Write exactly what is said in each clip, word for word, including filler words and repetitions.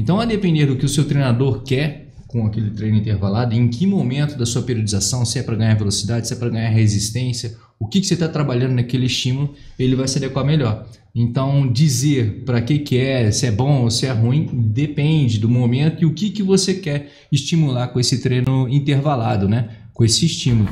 Então, a depender do que o seu treinador quer com aquele treino intervalado, em que momento da sua periodização, se é para ganhar velocidade, se é para ganhar resistência, o que, que você está trabalhando naquele estímulo, ele vai se adequar melhor. Então, dizer para que, que é, se é bom ou se é ruim, depende do momento e o que, que você quer estimular com esse treino intervalado, né? Com esse estímulo.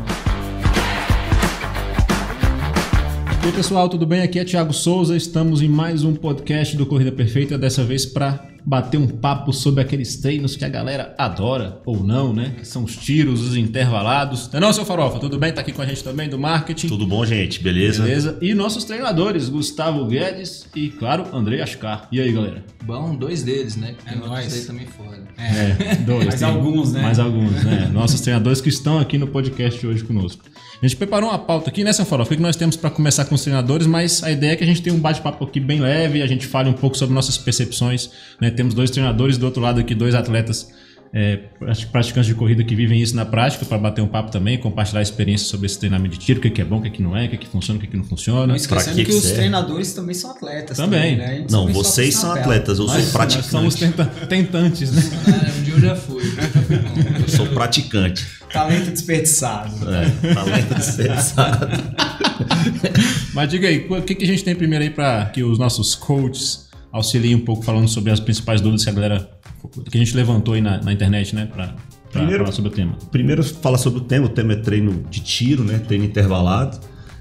Oi pessoal, tudo bem? Aqui é Thiago Souza, estamos em mais um podcast do Corrida Perfeita, dessa vez para bater um papo sobre aqueles treinos que a galera adora, ou não, né? Que são os tiros, os intervalados. Não é não, seu Farofa? Tudo bem? Tá aqui com a gente também do marketing. Tudo bom, gente? Beleza? Beleza. E nossos treinadores, Gustavo Guedes e, claro, Andrei Achcar. E aí, galera? Bom, dois deles, né? Que é nós. Aí também fora. É, é dois. Mais tem, alguns, né? Mais alguns, né? Nossos treinadores que estão aqui no podcast hoje conosco. A gente preparou uma pauta aqui, né, seu Farofa? O que nós temos para começar com os treinadores, mas a ideia é que a gente tenha um bate-papo aqui bem leve, a gente fale um pouco sobre nossas percepções, né? Temos dois treinadores, do outro lado aqui dois atletas é, praticantes de corrida que vivem isso na prática, para bater um papo também, compartilhar experiências sobre esse treinamento de tiro, o que é bom, o que não é, o que funciona, o que não funciona. Não esquecendo que, que, que os treinadores também são atletas. Também. também né? Não, vocês são atletas, eu nós, sou praticante. Nós somos tenta tentantes, né? Um dia eu já fui. Eu sou praticante. Talento desperdiçado. É, talento desperdiçado. Mas diga aí, o que a gente tem primeiro aí para que os nossos coaches auxiliem um pouco falando sobre as principais dúvidas que a galera, que a gente levantou aí na, na internet, né, para falar sobre o tema. Primeiro, falar sobre o tema. O tema é treino de tiro, né, treino intervalado.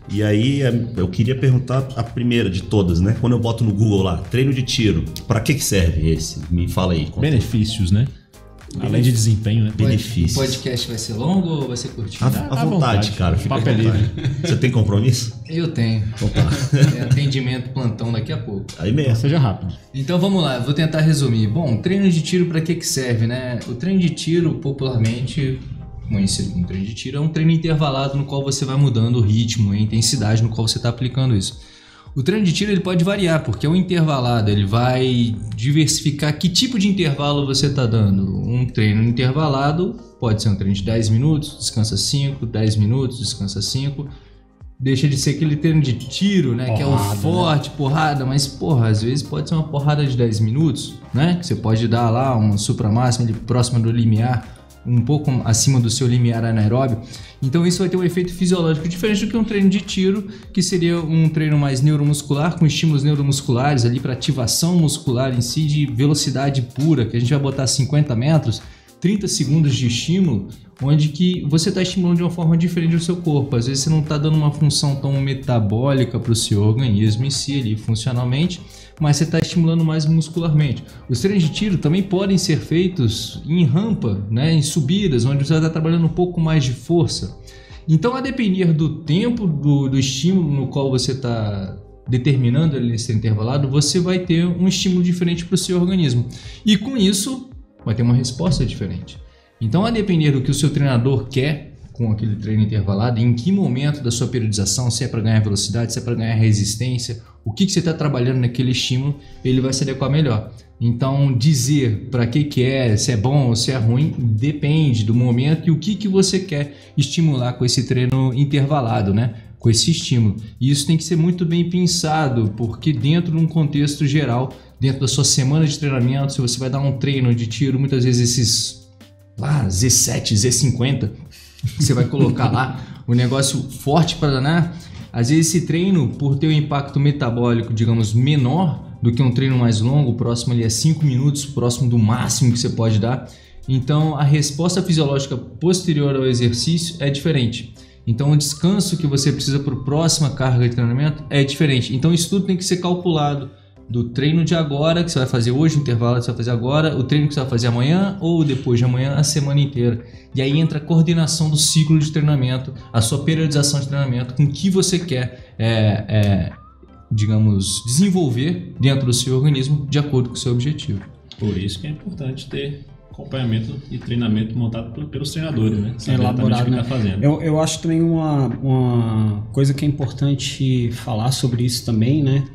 E aí, eu queria perguntar a primeira de todas, né? Quando eu boto no Google lá, treino de tiro, para que que serve esse? Me fala aí. Benefícios, né? Além de desempenho, né? Benefícios. O podcast vai ser longo ou vai ser curtinho? À vontade, vontade, cara. O papo é livre. Você tem compromisso? Eu tenho. Opa. É atendimento plantão daqui a pouco. Aí mesmo. Seja rápido. Então vamos lá, vou tentar resumir. Bom, treino de tiro para que que serve, né? O treino de tiro, popularmente conhecido como treino de tiro, é um treino intervalado no qual você vai mudando o ritmo e a intensidade no qual você está aplicando isso. O treino de tiro ele pode variar, porque é um intervalado, ele vai diversificar que tipo de intervalo você está dando. Um treino intervalado pode ser um treino de dez minutos, descansa cinco, dez minutos, descansa cinco. Deixa de ser aquele treino de tiro, né? Porrada, que é o forte, né? Porrada, mas porra, às vezes pode ser uma porrada de dez minutos, né? Que você pode dar lá uma supramáxima próxima do limiar, um pouco acima do seu limiar anaeróbio. Então isso vai ter um efeito fisiológico diferente do que um treino de tiro, que seria um treino mais neuromuscular, com estímulos neuromusculares ali para ativação muscular em si, de velocidade pura, que a gente vai botar cinquenta metros, trinta segundos de estímulo, onde que você está estimulando de uma forma diferente o seu corpo. Às vezes você não está dando uma função tão metabólica para o seu organismo em si, ali, funcionalmente, mas você está estimulando mais muscularmente. Os treinos de tiro também podem ser feitos em rampa, né, em subidas, onde você está trabalhando um pouco mais de força. Então, a depender do tempo, do, do estímulo no qual você está determinando esse intervalado, você vai ter um estímulo diferente para o seu organismo. E com isso, vai ter uma resposta diferente. Então, a depender do que o seu treinador quer com aquele treino intervalado, em que momento da sua periodização, se é para ganhar velocidade, se é para ganhar resistência, o que, que você está trabalhando naquele estímulo, ele vai se adequar melhor. Então, dizer para que que é, se é bom ou se é ruim, depende do momento e o que, que você quer estimular com esse treino intervalado, né? Com esse estímulo. E isso tem que ser muito bem pensado, porque dentro de um contexto geral, dentro da sua semana de treinamento, se você vai dar um treino de tiro, muitas vezes esses lá, Z sete, Z cinquenta, você vai colocar lá um negócio forte para danar. Às vezes esse treino, por ter um impacto metabólico, digamos, menor do que um treino mais longo, próximo ali a cinco minutos, próximo do máximo que você pode dar. Então a resposta fisiológica posterior ao exercício é diferente. Então o descanso que você precisa para a próxima carga de treinamento é diferente. Então isso tudo tem que ser calculado. Do treino de agora, que você vai fazer hoje, o intervalo que você vai fazer agora, o treino que você vai fazer amanhã ou depois de amanhã, a semana inteira. E aí entra a coordenação do ciclo de treinamento, a sua periodização de treinamento, com o que você quer, é, é, digamos, desenvolver dentro do seu organismo de acordo com o seu objetivo. Por isso que é importante ter acompanhamento e treinamento montado pelos treinadores, né? É elaborado, né? Tá fazendo. Eu, eu acho também uma, uma coisa que é importante falar sobre isso também, né?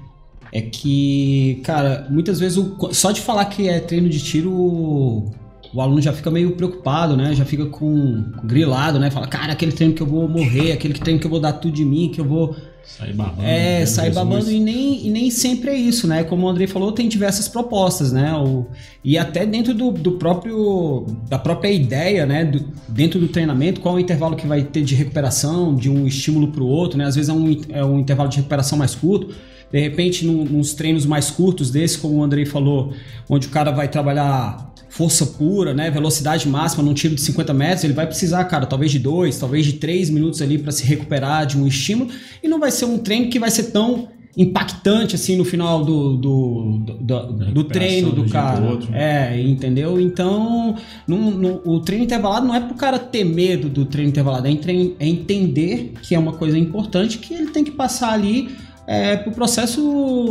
É que, cara, muitas vezes, o, só de falar que é treino de tiro, o, o aluno já fica meio preocupado, né? Já fica com, com grilado, né? Fala, cara, aquele treino que eu vou morrer, aquele treino que eu vou dar tudo de mim, que eu vou Sai babando. É, sai babando e nem, e nem sempre é isso, né? Como o Andrei falou, tem diversas propostas, né? O, e até dentro do, do próprio, da própria ideia, né? Do, dentro do treinamento, qual é o intervalo que vai ter de recuperação, de um estímulo para o outro, né? Às vezes é um, é um intervalo de recuperação mais curto. De repente, num, nos treinos mais curtos desse, como o Andrei falou, onde o cara vai trabalhar força pura, né? Velocidade máxima num tiro de cinquenta metros, ele vai precisar, cara, talvez de dois, talvez de três minutos ali para se recuperar de um estímulo, e não vai ser um treino que vai ser tão impactante assim no final do, do, do, do, do treino do, do cara. Outro. É, entendeu? Então, num, num, o treino intervalado não é pro cara ter medo do treino intervalado, é, treino, é entender que é uma coisa importante que ele tem que passar ali. É pro processo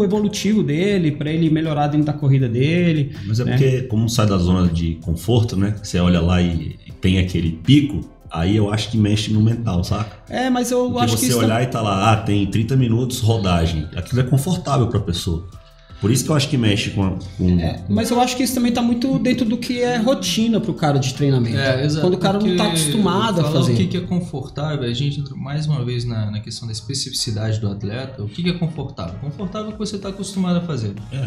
evolutivo dele, para ele melhorar dentro da corrida dele. Mas é né? Porque como sai da zona de conforto, né? Você olha lá e, e tem aquele pico, aí eu acho que mexe no mental, saca? É, mas eu porque acho que você isso olhar não... e tá lá, ah, tem trinta minutos rodagem. Aquilo é confortável pra pessoa. Por isso que eu acho que mexe com... com... É, mas eu acho que isso também tá muito dentro do que é rotina pro cara de treinamento. É, exato. Quando o cara não tá acostumado a fazer. O que, que é confortável, a gente entra mais uma vez na, na questão da especificidade do atleta. O que, que é confortável? Confortável é o que você tá acostumado a fazer. É.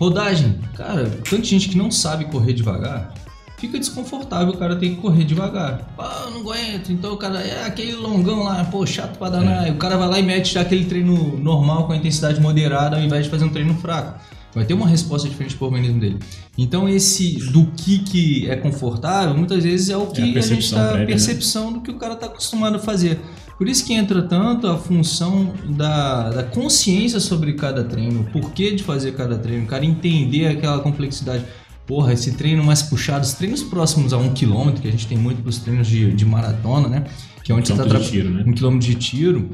Rodagem. Cara, tanta gente que não sabe correr devagar, fica desconfortável, o cara tem que correr devagar. Ah, eu não aguento. Então o cara, é aquele longão lá, pô, chato pra danar. É. O cara vai lá e mete já aquele treino normal com a intensidade moderada ao invés de fazer um treino fraco. Vai ter uma resposta diferente pro organismo dele. Então esse do que, que é confortável, muitas vezes é o que é a, a gente tá... Prévia, percepção, né? Do que o cara tá acostumado a fazer. Por isso que entra tanto a função da, da consciência sobre cada treino, o porquê de fazer cada treino, o cara entender aquela complexidade. Porra, esse treino mais puxado, os treinos próximos a um quilômetro, que a gente tem muito para os treinos de, de maratona, né? Que é onde um você tá tra... de tiro, né? Um quilômetro de tiro,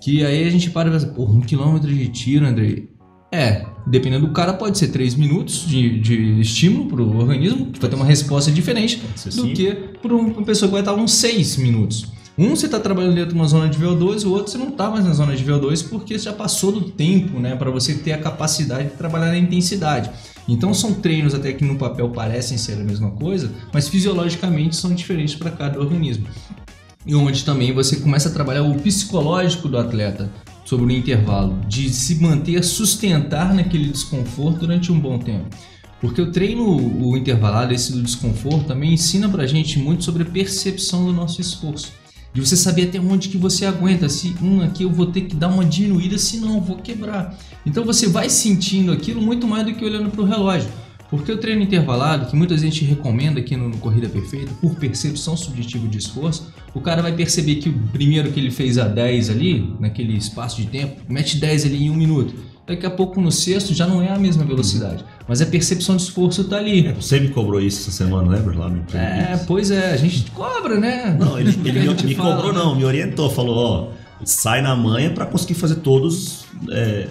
que aí a gente para e pensa, porra, um quilômetro de tiro, Andrei. É, dependendo do cara, pode ser três minutos de, de estímulo para o organismo, que vai ter uma resposta diferente do sim. que para uma pessoa que vai estar uns seis minutos. Um você está trabalhando dentro de uma zona de V O dois, o outro você não está mais na zona de V O dois porque já passou do tempo, né? Para você ter a capacidade de trabalhar na intensidade. Então são treinos até que no papel parecem ser a mesma coisa, mas fisiologicamente são diferentes para cada organismo. E onde também você começa a trabalhar o psicológico do atleta sobre o intervalo, de se manter, sustentar naquele desconforto durante um bom tempo. Porque o treino, o intervalado, esse do desconforto, também ensina para a gente muito sobre a percepção do nosso esforço. De você saber até onde que você aguenta, se um aqui eu vou ter que dar uma diminuída, se não eu vou quebrar. Então você vai sentindo aquilo muito mais do que olhando para o relógio. Porque o treino intervalado, que muita gente recomenda aqui no, no Corrida Perfeita, por percepção subjetiva de esforço, o cara vai perceber que o primeiro que ele fez a dez ali, naquele espaço de tempo, mete dez ali em um minuto. Daqui a pouco no sexto já não é a mesma velocidade, mas a percepção de esforço tá ali. É, você me cobrou isso essa semana, lembra? Lá no é, pois é, a gente cobra, né? Não, ele, ele me, me fala, cobrou né? não, me orientou, falou, ó, sai na manha para conseguir fazer todos é,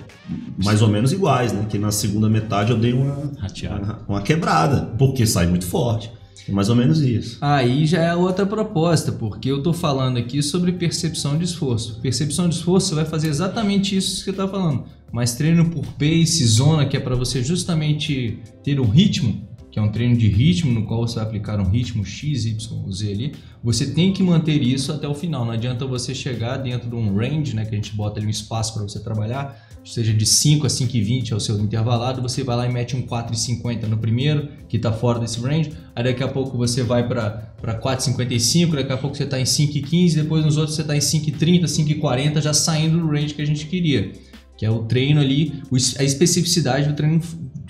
mais ou menos iguais, né? Que na segunda metade eu dei uma, uma, uma quebrada, porque sai muito forte. É mais ou menos isso. Aí já é outra proposta, porque eu tô falando aqui sobre percepção de esforço. Percepção de esforço vai fazer exatamente isso que eu tava falando. Mas treino por pace, zona, que é para você justamente ter um ritmo, que é um treino de ritmo, no qual você vai aplicar um ritmo X, Y, Z ali, você tem que manter isso até o final. Não adianta você chegar dentro de um range, né, que a gente bota ali um espaço para você trabalhar, seja de cinco a cinco e vinte é o seu intervalado, você vai lá e mete um quatro e cinquenta no primeiro, que está fora desse range, aí daqui a pouco você vai para quatro e cinquenta e cinco, daqui a pouco você está em cinco e quinze, depois nos outros você está em cinco e trinta, cinco e quarenta, já saindo do range que a gente queria. Que é o treino ali, a especificidade do treino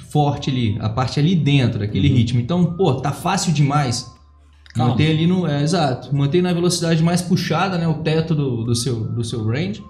forte ali, a parte ali dentro daquele uhum. ritmo. Então, pô, tá fácil demais. Calma. Manter ali no... É, exato. Manter na velocidade mais puxada, né? O teto do, do, seu, do seu range.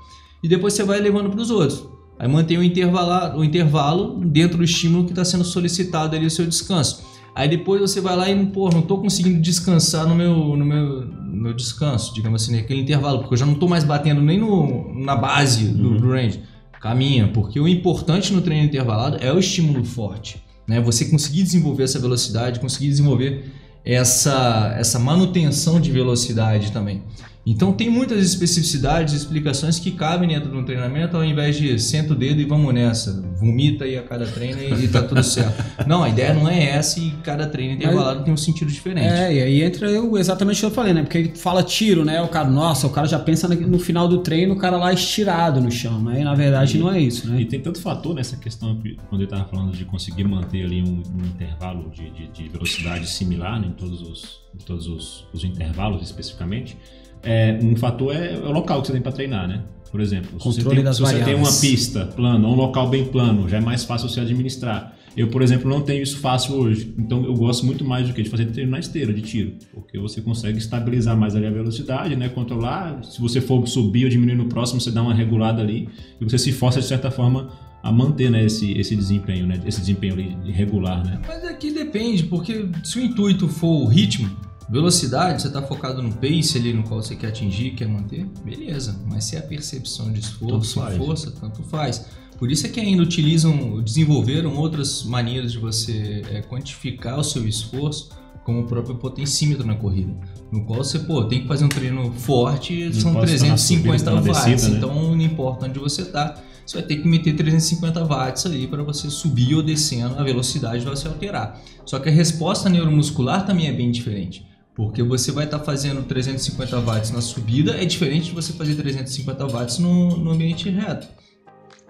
E depois você vai levando para os outros. Aí mantém o intervalo, o intervalo dentro do estímulo que está sendo solicitado ali o seu descanso. Aí depois você vai lá e, pô, não tô conseguindo descansar no meu, no meu, no meu descanso, digamos assim, naquele intervalo. Porque eu já não tô mais batendo nem no, na base do, uhum. do range. Caminha, porque o importante no treino intervalado é o estímulo forte, né? Você conseguir desenvolver essa velocidade, conseguir desenvolver essa, essa manutenção de velocidade também. Então tem muitas especificidades e explicações que cabem dentro de um treinamento, ao invés de senta o dedo e vamos nessa, vomita aí a cada treino e, e tá tudo certo. Não, a ideia não é essa, e cada treino intervalado tem um sentido diferente. É, e aí entra eu, exatamente o que eu falei, né? Porque ele fala tiro, né? O cara, nossa, o cara já pensa no final do treino, o cara lá estirado no chão, né? E na verdade e, não é isso, né? E tem tanto fator nessa questão, quando eu tava falando de conseguir manter ali um, um intervalo de, de, de velocidade similar, né? Em todos os, em todos os, os intervalos especificamente. É, um fator é o local que você tem para treinar, né? Por exemplo, se, você tem, das se você tem uma pista plana, um local bem plano, já é mais fácil você administrar. Eu, por exemplo, não tenho isso fácil hoje, então eu gosto muito mais do que de fazer treino na esteira, de tiro, porque você consegue estabilizar mais ali a velocidade, né? Controlar, se você for subir ou diminuir no próximo, você dá uma regulada ali e você se força de certa forma a manter, né, esse, esse desempenho, né? Esse desempenho ali regular, né? Mas aqui depende, porque se o intuito for o ritmo, velocidade, você está focado no pace ali no qual você quer atingir, quer manter, beleza. Mas se é a percepção de esforço, tanto faz, força, né? Tanto faz. Por isso é que ainda utilizam, desenvolveram outras maneiras de você é, quantificar o seu esforço, como o próprio potencímetro na corrida, no qual você, pô, tem que fazer um treino forte, não são trezentos e cinquenta watts, descida, né? Então não importa onde você está, você vai ter que meter trezentos e cinquenta watts aí para você subir ou descendo, a velocidade vai se alterar. Só que a resposta neuromuscular também é bem diferente. Porque você vai estar tá fazendo trezentos e cinquenta watts na subida, é diferente de você fazer trezentos e cinquenta watts no, no ambiente reto.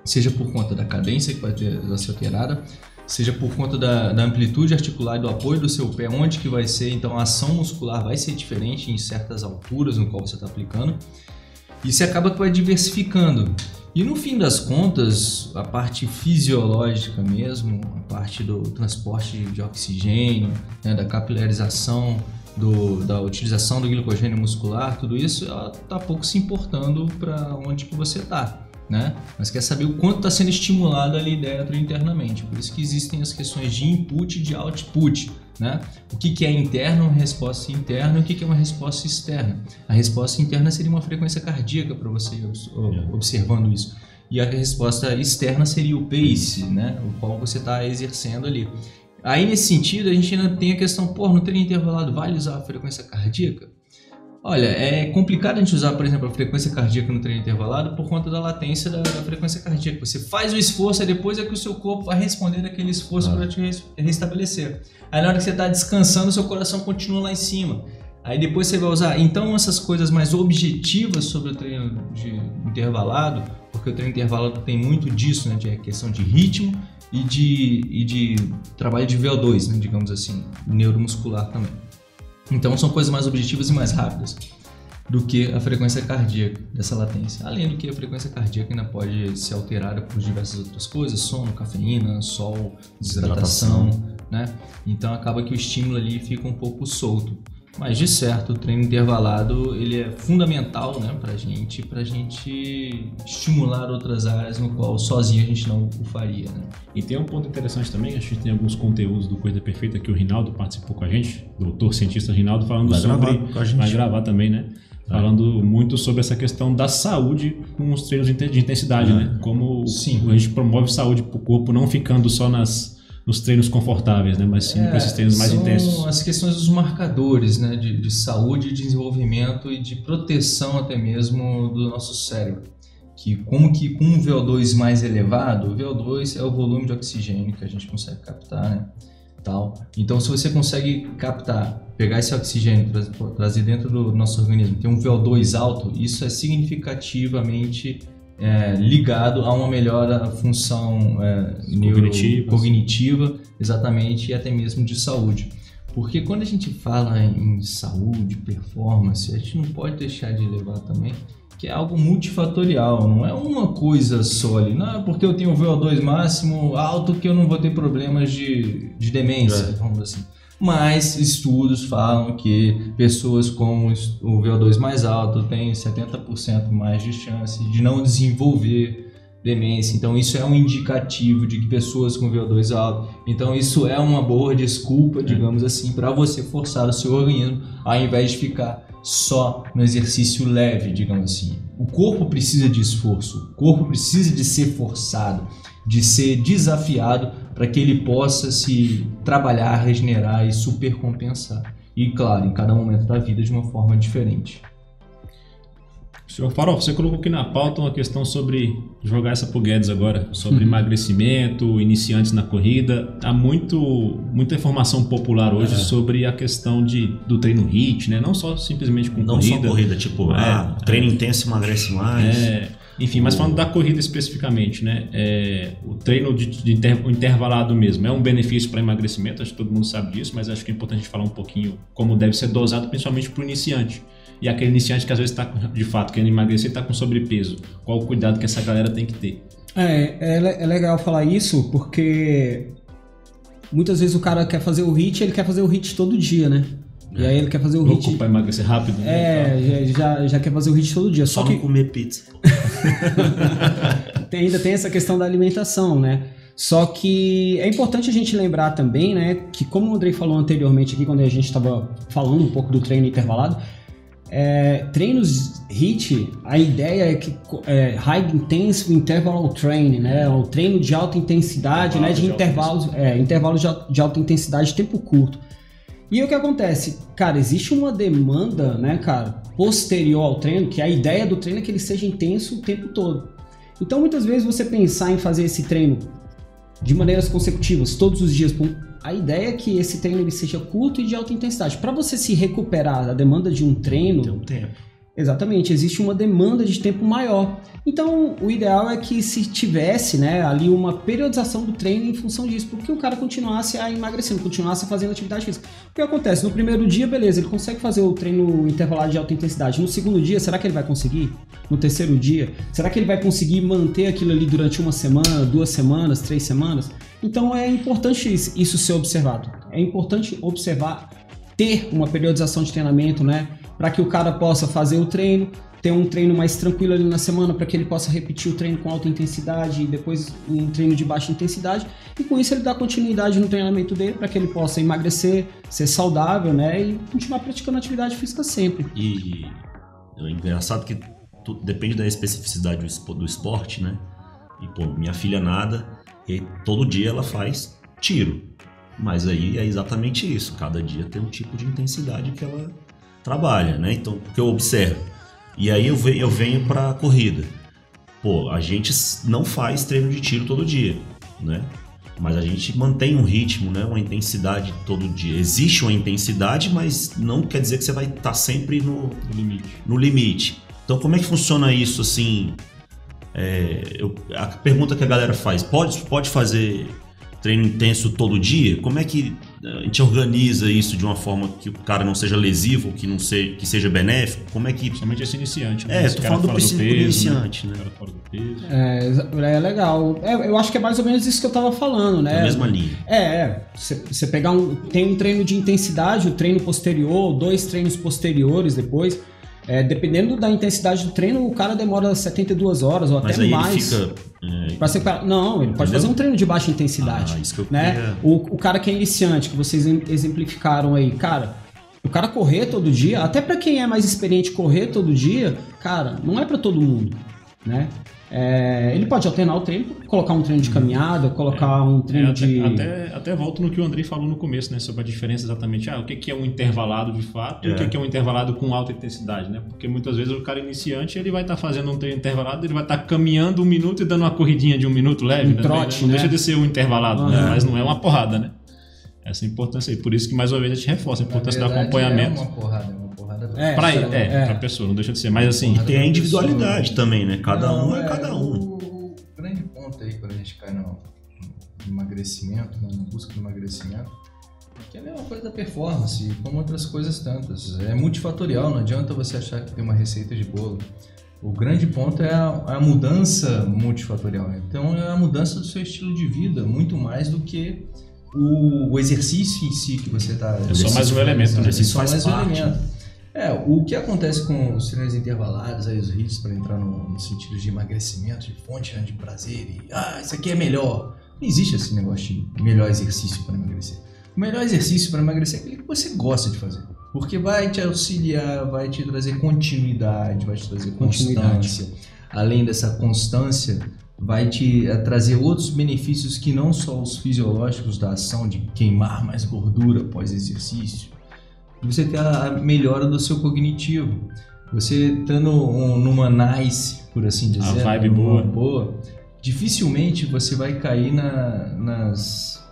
Seja por conta da cadência que vai, ter, vai ser alterada, seja por conta da, da amplitude articular e do apoio do seu pé, onde que vai ser, então a ação muscular vai ser diferente em certas alturas no qual você está aplicando. E você acaba que vai diversificando. E no fim das contas, a parte fisiológica mesmo, a parte do transporte de oxigênio, né, da capilarização, Do, da utilização do glicogênio muscular, tudo isso, ela está pouco se importando para onde que você está, né? Mas quer saber o quanto está sendo estimulado ali dentro internamente. Por isso que existem as questões de input e de output, né? O que, que é interno, uma resposta interna, e o que, que é uma resposta externa. A resposta interna seria uma frequência cardíaca para você observando isso. E a resposta externa seria o pace, né? O qual você está exercendo ali. Aí, nesse sentido, a gente ainda tem a questão, pô, no treino intervalado, vale usar a frequência cardíaca? Olha, é complicado a gente usar, por exemplo, a frequência cardíaca no treino intervalado por conta da latência da, da frequência cardíaca. Você faz o esforço e depois é que o seu corpo vai responder daquele esforço ah. para te restabelecer. Aí, na hora que você está descansando, o seu coração continua lá em cima. Aí, depois você vai usar, então, essas coisas mais objetivas sobre o treino de intervalado, porque o treino intervalado tem muito disso, né, de questão de ritmo, E de, e de trabalho de V O dois, né, digamos assim, neuromuscular também. Então são coisas mais objetivas e mais rápidas do que a frequência cardíaca, dessa latência. Além do que a frequência cardíaca ainda pode ser alterada por diversas outras coisas, sono, cafeína, sol, desidratação, hidratação, né? Então acaba que o estímulo ali fica um pouco solto. Mas de certo, o treino intervalado ele é fundamental, né, para gente, para gente estimular outras áreas no qual sozinho a gente não o faria, né? E tem um ponto interessante também, a gente tem alguns conteúdos do Corrida Perfeita que o Rinaldo participou com a gente, doutor cientista Rinaldo, falando vai sobre... Gravar com a gente. Vai gravar também, né? Vai. Falando muito sobre essa questão da saúde com os treinos de intensidade, é. né? Como Sim. a gente promove saúde para o corpo, não ficando só nas... nos treinos confortáveis, né? Mas sim é, para esses treinos mais intensos. São as questões dos marcadores, né? de, de saúde, de desenvolvimento e de proteção até mesmo do nosso cérebro. Que como que com um V O dois mais elevado, o V O dois é o volume de oxigênio que a gente consegue captar, né? Tal. Então se você consegue captar, pegar esse oxigênio, tra pô, trazer dentro do nosso organismo, ter um V O dois alto, isso é significativamente É, ligado a uma melhora função é, neurocognitiva, exatamente, e até mesmo de saúde. Porque quando a gente fala em saúde, performance, a gente não pode deixar de levar também que é algo multifatorial, não é uma coisa só ali. Não é porque eu tenho V O dois máximo alto que eu não vou ter problemas de, de demência, é. vamos assim. Mas estudos falam que pessoas com o V O dois mais alto têm setenta por cento mais de chance de não desenvolver demência. Então isso é um indicativo de que pessoas com V O dois alto. Então isso é uma boa desculpa, digamos assim, para você forçar o seu organismo ao invés de ficar só no exercício leve, digamos assim. O corpo precisa de esforço, o corpo precisa de ser forçado, de ser desafiado para que ele possa se trabalhar, regenerar e supercompensar. E claro, em cada momento da vida de uma forma diferente. Senhor Farol, você colocou aqui na pauta uma questão sobre, jogar essa pro Guedes agora, sobre hum. emagrecimento, iniciantes na corrida. Há muito, muita informação popular hoje é. sobre a questão de, do treino HIIT, né? Não só simplesmente com não corrida. Não só corrida, tipo, é, ah, treino é, intenso emagrece mais. É, enfim, mas falando da corrida especificamente, né? É, o treino de, de inter, o intervalado mesmo é um benefício para emagrecimento, acho que todo mundo sabe disso, mas acho que é importante a gente falar um pouquinho como deve ser dosado, principalmente para o iniciante. E aquele iniciante que às vezes está de fato querendo emagrecer e está com sobrepeso. Qual o cuidado que essa galera tem que ter? É, é, é legal falar isso porque muitas vezes o cara quer fazer o HIIT, ele quer fazer o HIIT todo dia, né? É. E aí ele quer fazer o Louco HIIT... para emagrecer rápido. Né? É, já, já quer fazer o HIIT todo dia. Só, só que... não comer pizza. tem, ainda tem essa questão da alimentação, né? Só que é importante a gente lembrar também, né? Que como o Andrei falou anteriormente aqui, quando a gente estava falando um pouco do treino intervalado, É, treinos HIIT, a ideia é que é, High Intense Interval Training, né? O treino de alta intensidade, né? de, de intervalos, é, intervalos de, de alta intensidade, tempo curto. E o que acontece? Cara, existe uma demanda, né, cara, posterior ao treino, que a ideia do treino é que ele seja intenso o tempo todo. Então, muitas vezes você pensar em fazer esse treino de maneiras consecutivas, todos os dias, a ideia é que esse treino ele seja curto e de alta intensidade. Para você se recuperar da demanda de um treino... Tem um tempo. Exatamente, existe uma demanda de tempo maior. Então, o ideal é que se tivesse, né, ali uma periodização do treino em função disso, porque o cara continuasse a emagrecendo, continuasse fazendo atividade física. O que acontece? No primeiro dia, beleza, ele consegue fazer o treino intervalado de alta intensidade. No segundo dia, será que ele vai conseguir? No terceiro dia? Será que ele vai conseguir manter aquilo ali durante uma semana, duas semanas, três semanas? Então, é importante isso ser observado. É importante observar, ter uma periodização de treinamento, né? Para que o cara possa fazer o treino, ter um treino mais tranquilo ali na semana, para que ele possa repetir o treino com alta intensidade e depois um treino de baixa intensidade. E com isso ele dá continuidade no treinamento dele, para que ele possa emagrecer, ser saudável, né? E continuar praticando atividade física sempre. E é engraçado que tudo depende da especificidade do esporte, né? E pô, minha filha nada, e todo dia ela faz tiro. Mas aí é exatamente isso, cada dia tem um tipo de intensidade que ela... trabalha, né? Então, porque eu observo. E aí eu venho, eu venho pra corrida. Pô, a gente não faz treino de tiro todo dia, né? Mas a gente mantém um ritmo, né? Uma intensidade todo dia. Existe uma intensidade, mas não quer dizer que você vai estar tá sempre no, no, limite. no limite. Então, como é que funciona isso, assim? É, eu, a pergunta que a galera faz, pode, pode fazer treino intenso todo dia? Como é que a gente organiza isso de uma forma que o cara não seja lesivo, que, não seja, que seja benéfico? Como é que... Principalmente esse iniciante, né? É, tô falando do princípio do iniciante, né? Cara fora do peso. É, é legal. É, eu acho que é mais ou menos isso que eu tava falando, né? Na mesma linha. É, é. Você pegar um... Tem um treino de intensidade, o um treino posterior, dois treinos posteriores depois. É, dependendo da intensidade do treino, o cara demora setenta e duas horas ou até mais. Mas aí ele fica... É... Separar... Não, ele Entendeu? pode fazer um treino de baixa intensidade. Ah, isso que eu né? queria... o, o cara que é iniciante, que vocês exemplificaram aí, cara, o cara correr todo dia, até pra quem é mais experiente correr todo dia, cara, não é pra todo mundo, né? É, ele pode alternar o treino, colocar um treino de caminhada, colocar é, um treino é, até, de... Até, até volto no que o Andrei falou no começo, né? Sobre a diferença exatamente, ah, o que é um intervalado de fato é. e o que é um intervalado com alta intensidade, né? Porque muitas vezes o cara iniciante, ele vai estar tá fazendo um treino intervalado, ele vai estar tá caminhando um minuto e dando uma corridinha de um minuto leve, um né? trote, não né? deixa de ser um intervalado, ah, né? é. mas não é uma porrada, né? Essa importância aí, por isso que mais uma vez a gente reforça a importância verdade, do acompanhamento. É uma porrada, uma porrada é, pra, ele, é, é. pra pessoa, não deixa de ser, mas assim... E tem a individualidade pessoa, também, né? Cada não, um é, é cada um. O grande ponto aí quando a gente cai no emagrecimento, né? No busca do emagrecimento, que é a mesma coisa da performance, como outras coisas tantas. É multifatorial, não adianta você achar que tem uma receita de bolo. O grande ponto é a, a mudança multifatorial, né? Então é a mudança do seu estilo de vida, muito mais do que... O, o exercício em si que você está... É só mais um elemento, né? É só mais um elemento. É, o que acontece com os treinos intervalados, aí os hits para entrar no, no sentido de emagrecimento, de fonte, né, de prazer, e ah, isso aqui é melhor. Não existe esse negócio de melhor exercício para emagrecer. O melhor exercício para emagrecer é aquele que você gosta de fazer, porque vai te auxiliar, vai te trazer continuidade, vai te trazer constância. Além dessa constância... vai te trazer outros benefícios que não só os fisiológicos da ação de queimar mais gordura após exercício. Você tem a melhora do seu cognitivo. Você estando um, numa nice, por assim dizer, a vibe boa. boa, dificilmente você vai cair na, nas,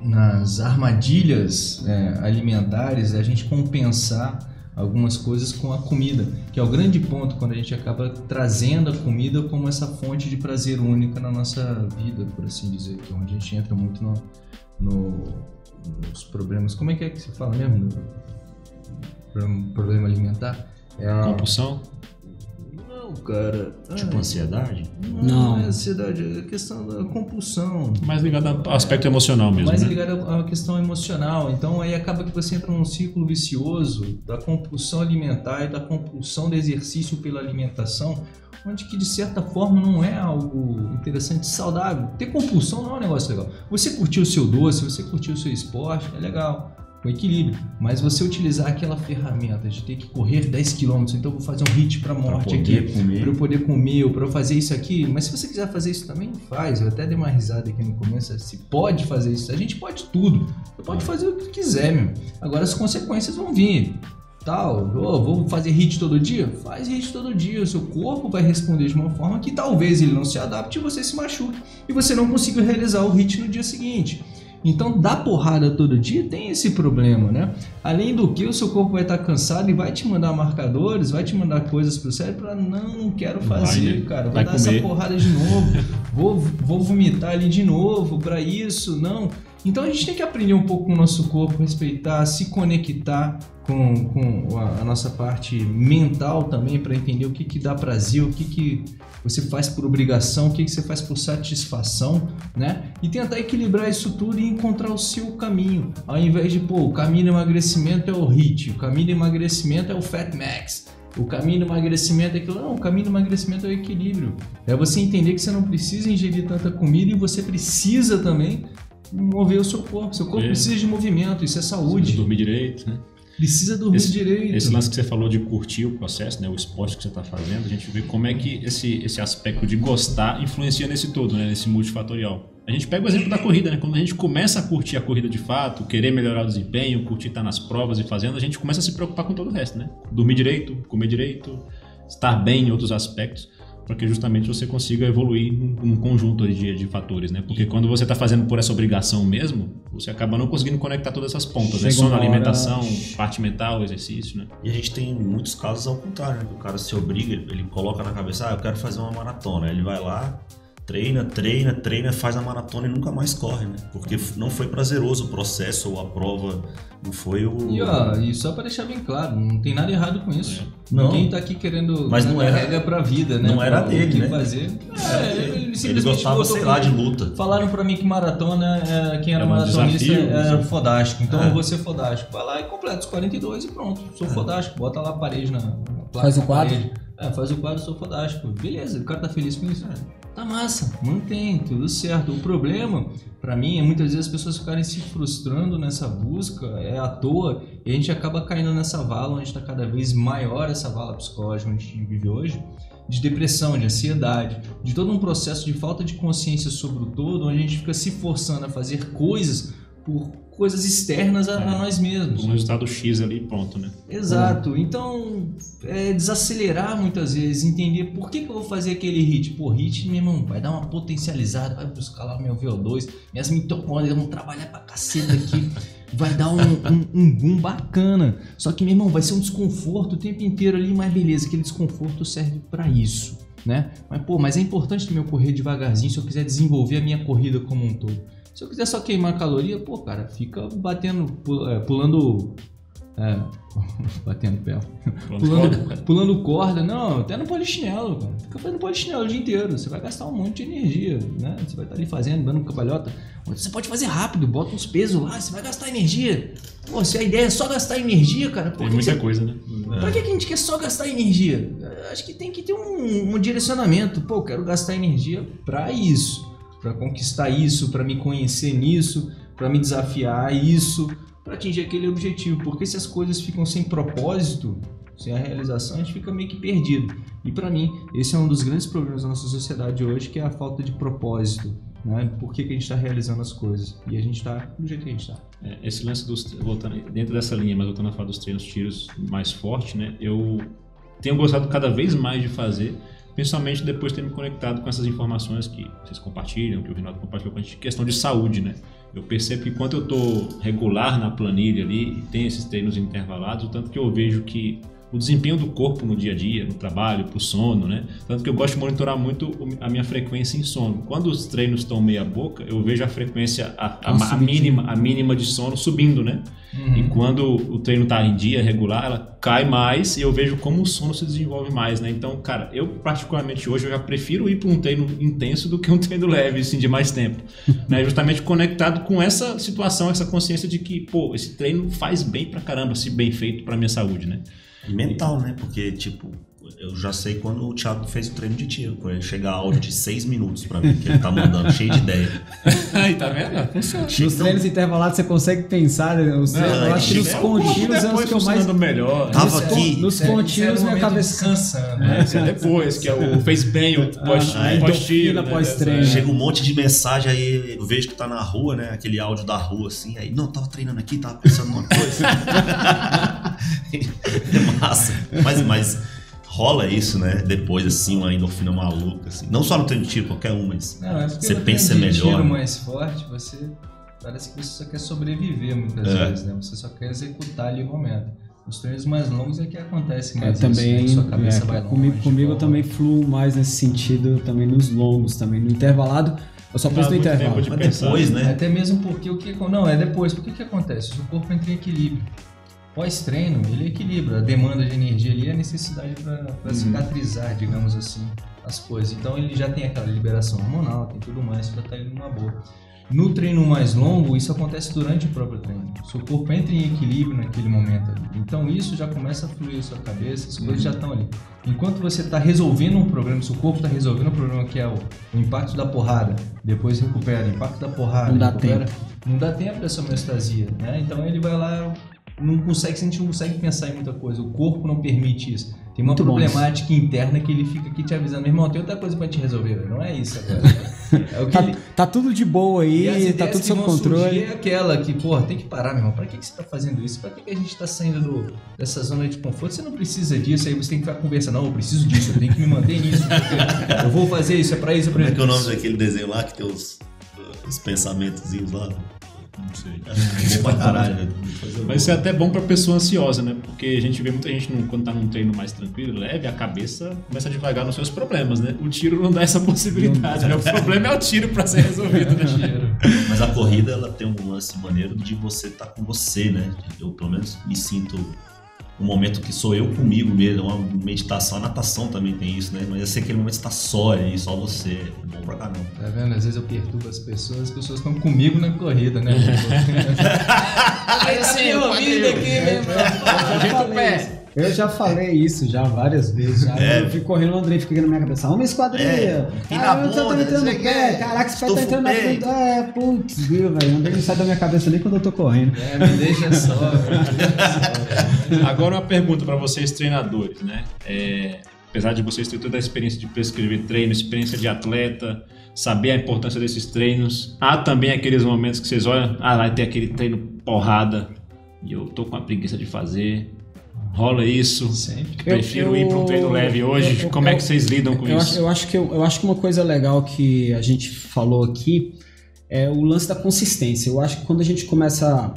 nas armadilhas é, alimentares, a gente compensar algumas coisas com a comida, que é o grande ponto quando a gente acaba trazendo a comida como essa fonte de prazer única na nossa vida, por assim dizer, que é onde a gente entra muito no, no, nos problemas. Como é que é que se fala mesmo? Problema alimentar? É a... Compulsão? Não, cara. Tipo ah, ansiedade? Não, não. não é ansiedade, é questão da compulsão. Mais ligada ao aspecto é, emocional mesmo, mais né? ligada à questão emocional. Então aí acaba que você entra num ciclo vicioso da compulsão alimentar e da compulsão do exercício pela alimentação, onde que de certa forma não é algo interessante, saudável. Ter compulsão não é um negócio legal. Você curtiu o seu doce, você curtiu o seu esporte, é legal. Com equilíbrio, mas você utilizar aquela ferramenta de ter que correr dez quilômetros, então eu vou fazer um hit pra morte aqui, para eu poder comer, ou para eu fazer isso aqui, mas se você quiser fazer isso também, faz. Eu até dei uma risada aqui no começo, se pode fazer isso, a gente pode tudo, você pode fazer o que quiser mesmo, agora as consequências vão vir, tal, oh, vou fazer hit todo dia? Faz hit todo dia, o seu corpo vai responder de uma forma que talvez ele não se adapte e você se machuque, e você não consiga realizar o hit no dia seguinte. Então, dar porrada todo dia tem esse problema, né? Além do que, o seu corpo vai estar cansado e vai te mandar marcadores, vai te mandar coisas pro cérebro para não, não quero fazer, vai, cara. Vou dar comer. essa porrada de novo, vou, vou vomitar ali de novo para isso, não. Então, a gente tem que aprender um pouco com o nosso corpo, respeitar, se conectar com, com a, a nossa parte mental também para entender o que, que dá prazer, o que, que você faz por obrigação, o que, que você faz por satisfação, né? E tentar equilibrar isso tudo e encontrar o seu caminho, ao invés de, pô, o caminho do emagrecimento é o hit, o caminho do emagrecimento é o Fat Max, o caminho do emagrecimento é aquilo. Não, o caminho do emagrecimento é o equilíbrio. É você entender que você não precisa ingerir tanta comida e você precisa também mover o seu corpo. Seu corpo é. precisa de movimento, isso é saúde. Precisa dormir direito, né? Precisa dormir esse, direito. Esse lance que você falou de curtir o processo, né, o esporte que você está fazendo, a gente vê como é que esse, esse aspecto de gostar influencia nesse todo, né, nesse multifatorial. A gente pega o exemplo da corrida, né? Quando a gente começa a curtir a corrida de fato, querer melhorar o desempenho, curtir estar nas provas e fazendo, a gente começa a se preocupar com todo o resto, né? Dormir direito, comer direito, estar bem em outros aspectos, para que justamente você consiga evoluir num, num conjunto de, de fatores, né? Porque quando você está fazendo por essa obrigação mesmo, você acaba não conseguindo conectar todas essas pontas, né? Sono, alimentação, parte mental, exercício, né? E a gente tem muitos casos ao contrário, né? O cara se obriga, ele coloca na cabeça, ah, eu quero fazer uma maratona, ele vai lá, treina, treina, treina, faz a maratona e nunca mais corre, né? Porque não foi prazeroso o processo ou a prova, não foi o... E, ó, e só para deixar bem claro, não tem nada errado com isso. É. Não. Ninguém tá aqui querendo... Mas não era... regra pra vida, né? Não era dele, né? Fazer. É, ele, ele, ele simplesmente gostava, sei lá, de luta. Falaram pra mim que maratona, é, quem era é um maratonista desafio, era desafio. fodástico. Então é. eu vou ser fodástico. Vai lá e completa os quarenta e dois e pronto. Sou é. fodástico. Bota lá a parede na... placa, faz o quadro? É, faz o quadro, sou fodástico. Beleza, o cara tá feliz com isso, né? Tá massa, mantém, tudo certo. O problema, pra mim, é muitas vezes as pessoas ficarem se frustrando nessa busca, é à toa, e a gente acaba caindo nessa vala, onde tá cada vez maior essa vala psicológica onde a gente vive hoje, de depressão, de ansiedade, de todo um processo de falta de consciência sobre o todo, onde a gente fica se forçando a fazer coisas por coisas externas a, é, a nós mesmos. Um resultado X ali, pronto, né? Exato. Então, é desacelerar muitas vezes, entender por que, que eu vou fazer aquele hit. Pô, hit, meu irmão, vai dar uma potencializada, vai buscar lá o meu V O dois, minhas mitocôndrias vão trabalhar pra caceta aqui, vai dar um, um, um boom bacana. Só que, meu irmão, vai ser um desconforto o tempo inteiro ali, mas beleza, aquele desconforto serve pra isso, né? Mas, pô, mas é importante também eu correr devagarzinho se eu quiser desenvolver a minha corrida como um todo. Se eu quiser só queimar caloria, pô, cara, fica batendo, pulando, é, batendo pé, pulando, pulando, pulando corda, não, até no polichinelo, cara, fica fazendo polichinelo o dia inteiro, você vai gastar um monte de energia, né, você vai estar ali fazendo, dando cambalhota, você pode fazer rápido, bota uns pesos lá, você vai gastar energia, pô, se a ideia é só gastar energia, cara, pô, tem muita você... coisa, né? Pra que a gente quer só gastar energia? Acho que tem que ter um, um direcionamento, pô, eu quero gastar energia pra isso, para conquistar isso, para me conhecer nisso, para me desafiar isso, para atingir aquele objetivo. Porque se as coisas ficam sem propósito, sem a realização, a gente fica meio que perdido. E para mim, esse é um dos grandes problemas da nossa sociedade hoje, que é a falta de propósito, né? Por que que a gente está realizando as coisas? E a gente está do jeito que a gente está. É, esse lance dos... voltando dentro dessa linha, mas voltando a falar dos treinos, tiros mais forte, né? Eu tenho gostado cada vez mais de fazer, principalmente depois de ter me conectado com essas informações que vocês compartilham, que o Rinaldo compartilhou com a gente, questão de saúde, né? Eu percebo que quando eu estou regular na planilha ali, e tenho esses treinos intervalados, o tanto que eu vejo que o desempenho do corpo no dia a dia, no trabalho, pro sono, né? Tanto que eu gosto de monitorar muito a minha frequência em sono. Quando os treinos estão meia boca, eu vejo a frequência, a, a, a, a, mínima, a mínima de sono subindo, né? Uhum. E quando o treino tá em dia regular, ela cai mais e eu vejo como o sono se desenvolve mais, né? Então, cara, eu particularmente hoje, eu já prefiro ir para um treino intenso do que um treino leve, assim, de mais tempo. Né? Justamente conectado com essa situação, essa consciência de que, pô, esse treino faz bem pra caramba, se bem feito pra minha saúde, né? E mental, né? Porque, tipo, eu já sei quando o Thiago fez o treino de tiro. Quando ele chega a áudio de seis minutos pra mim, que ele tá mandando, cheio de ideia. Aí, tá vendo? Funciona. Nos então, treinos intervalados você consegue pensar, né? Os não, eu acho que nos contínuos é os que eu mais... melhor. Tava aqui. Nos contínuos minha cabeça cansa, né? É, é depois, que é o fez bem, o pós-tiro, né? Pós-treino. Chega um monte de mensagem, aí eu vejo que tá na rua, né? Aquele áudio da rua, assim. Aí, não, tava treinando aqui, tava pensando numa coisa. É massa. Mas, mas rola isso, né? Depois, assim, uma endorfina maluca, assim. Não só no treino de tiro, qualquer um, mas não, é você pensa melhor. Tiro, né? Mais forte, você parece que você só quer sobreviver muitas é. vezes, né? Você só quer executar ali o momento. Os treinos mais longos é que acontece mais. Eu também, isso, né? Sua cabeça é, vai longe, comigo, comigo eu também fluo mais nesse sentido, também nos longos, também no intervalado. Eu só penso no intervalo. De mas depois, né? Até mesmo porque o que... Não, é depois. Porque o que acontece? O corpo entra em equilíbrio. Pós-treino, ele equilibra a demanda de energia ali e a necessidade para cicatrizar, digamos assim, as coisas. Então ele já tem aquela liberação hormonal, tem tudo mais para estar tá indo numa boa. No treino mais longo, isso acontece durante o próprio treino. Seu corpo entra em equilíbrio naquele momento ali. Então isso já começa a fluir na sua cabeça, as coisas uhum. já estão ali. Enquanto você está resolvendo um problema, seu corpo está resolvendo um problema que é o, o impacto da porrada, depois recupera, impacto da porrada, não dá recupera, tempo. Não dá tempo dessa homeostasia, né? Então ele vai lá... Não consegue, a gente não consegue pensar em muita coisa, o corpo não permite isso. Tem uma muito problemática bom. interna que ele fica aqui te avisando, meu irmão, tem outra coisa pra te resolver, não é isso agora. É o que tá, ele... tá tudo de boa aí, tá tudo sob controle. É aquela que, porra, tem que parar, meu irmão, pra que, que você tá fazendo isso? Pra que, que a gente tá saindo do, dessa zona de conforto? Você não precisa disso, aí você tem que ficar conversando, não, eu preciso disso, eu tenho que me manter nisso, eu vou fazer isso, é pra isso, é pra isso. Como é que é o nome daquele desenho lá que tem os, os pensamentozinhos lá? Não sei. É bom pra caralho. Mas isso é até bom pra pessoa ansiosa, né? Porque a gente vê muita gente, quando tá num treino mais tranquilo, leve, a cabeça começa a devagar nos seus problemas, né? O tiro não dá essa possibilidade, né? O problema é o tiro pra ser resolvido, né? Mas a corrida, ela tem um lance maneiro de você estar tá com você, né? Eu, pelo menos, me sinto um momento que sou eu comigo mesmo, uma meditação, a natação também tem isso, né? Mas eu sei que aquele momento está só aí, só você, é bom pra caramba. Tá vendo? Às vezes eu perturbo as pessoas, as pessoas estão comigo na corrida, né? Aí assim, eu ouvido aqui, meu irmão. Eu já falei isso já várias vezes. Já. É. Eu fico correndo, o Andrei fica na minha cabeça. Homem esquadrilha. É. Caraca, você tá entrando no pé. Caraca, esse pé tá entrando na frente. É, putz, viu, velho? O Andrei não sai da minha cabeça nem quando eu tô correndo. É, me deixa só, velho. Agora uma pergunta pra vocês, treinadores, né? É, apesar de vocês terem toda a experiência de prescrever treino, experiência de atleta, saber a importância desses treinos, há também aqueles momentos que vocês olham, ah, lá tem aquele treino porrada e eu tô com a preguiça de fazer. Rola isso? Sempre. Prefiro eu, eu, ir para um treino leve hoje. Eu, eu, Como eu, é que vocês lidam com eu isso? Acho, eu, acho que eu, eu acho que uma coisa legal que a gente falou aqui é o lance da consistência. Eu acho que quando a gente começa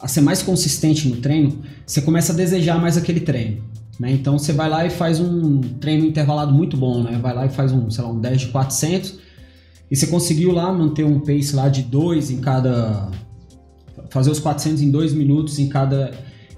a ser mais consistente no treino, você começa a desejar mais aquele treino, né? Então você vai lá e faz um treino intervalado muito bom, né? Vai lá e faz um, sei lá, um dez de quatrocentos e você conseguiu lá manter um pace lá de dois em cada... Fazer os quatrocentos em dois minutos em cada...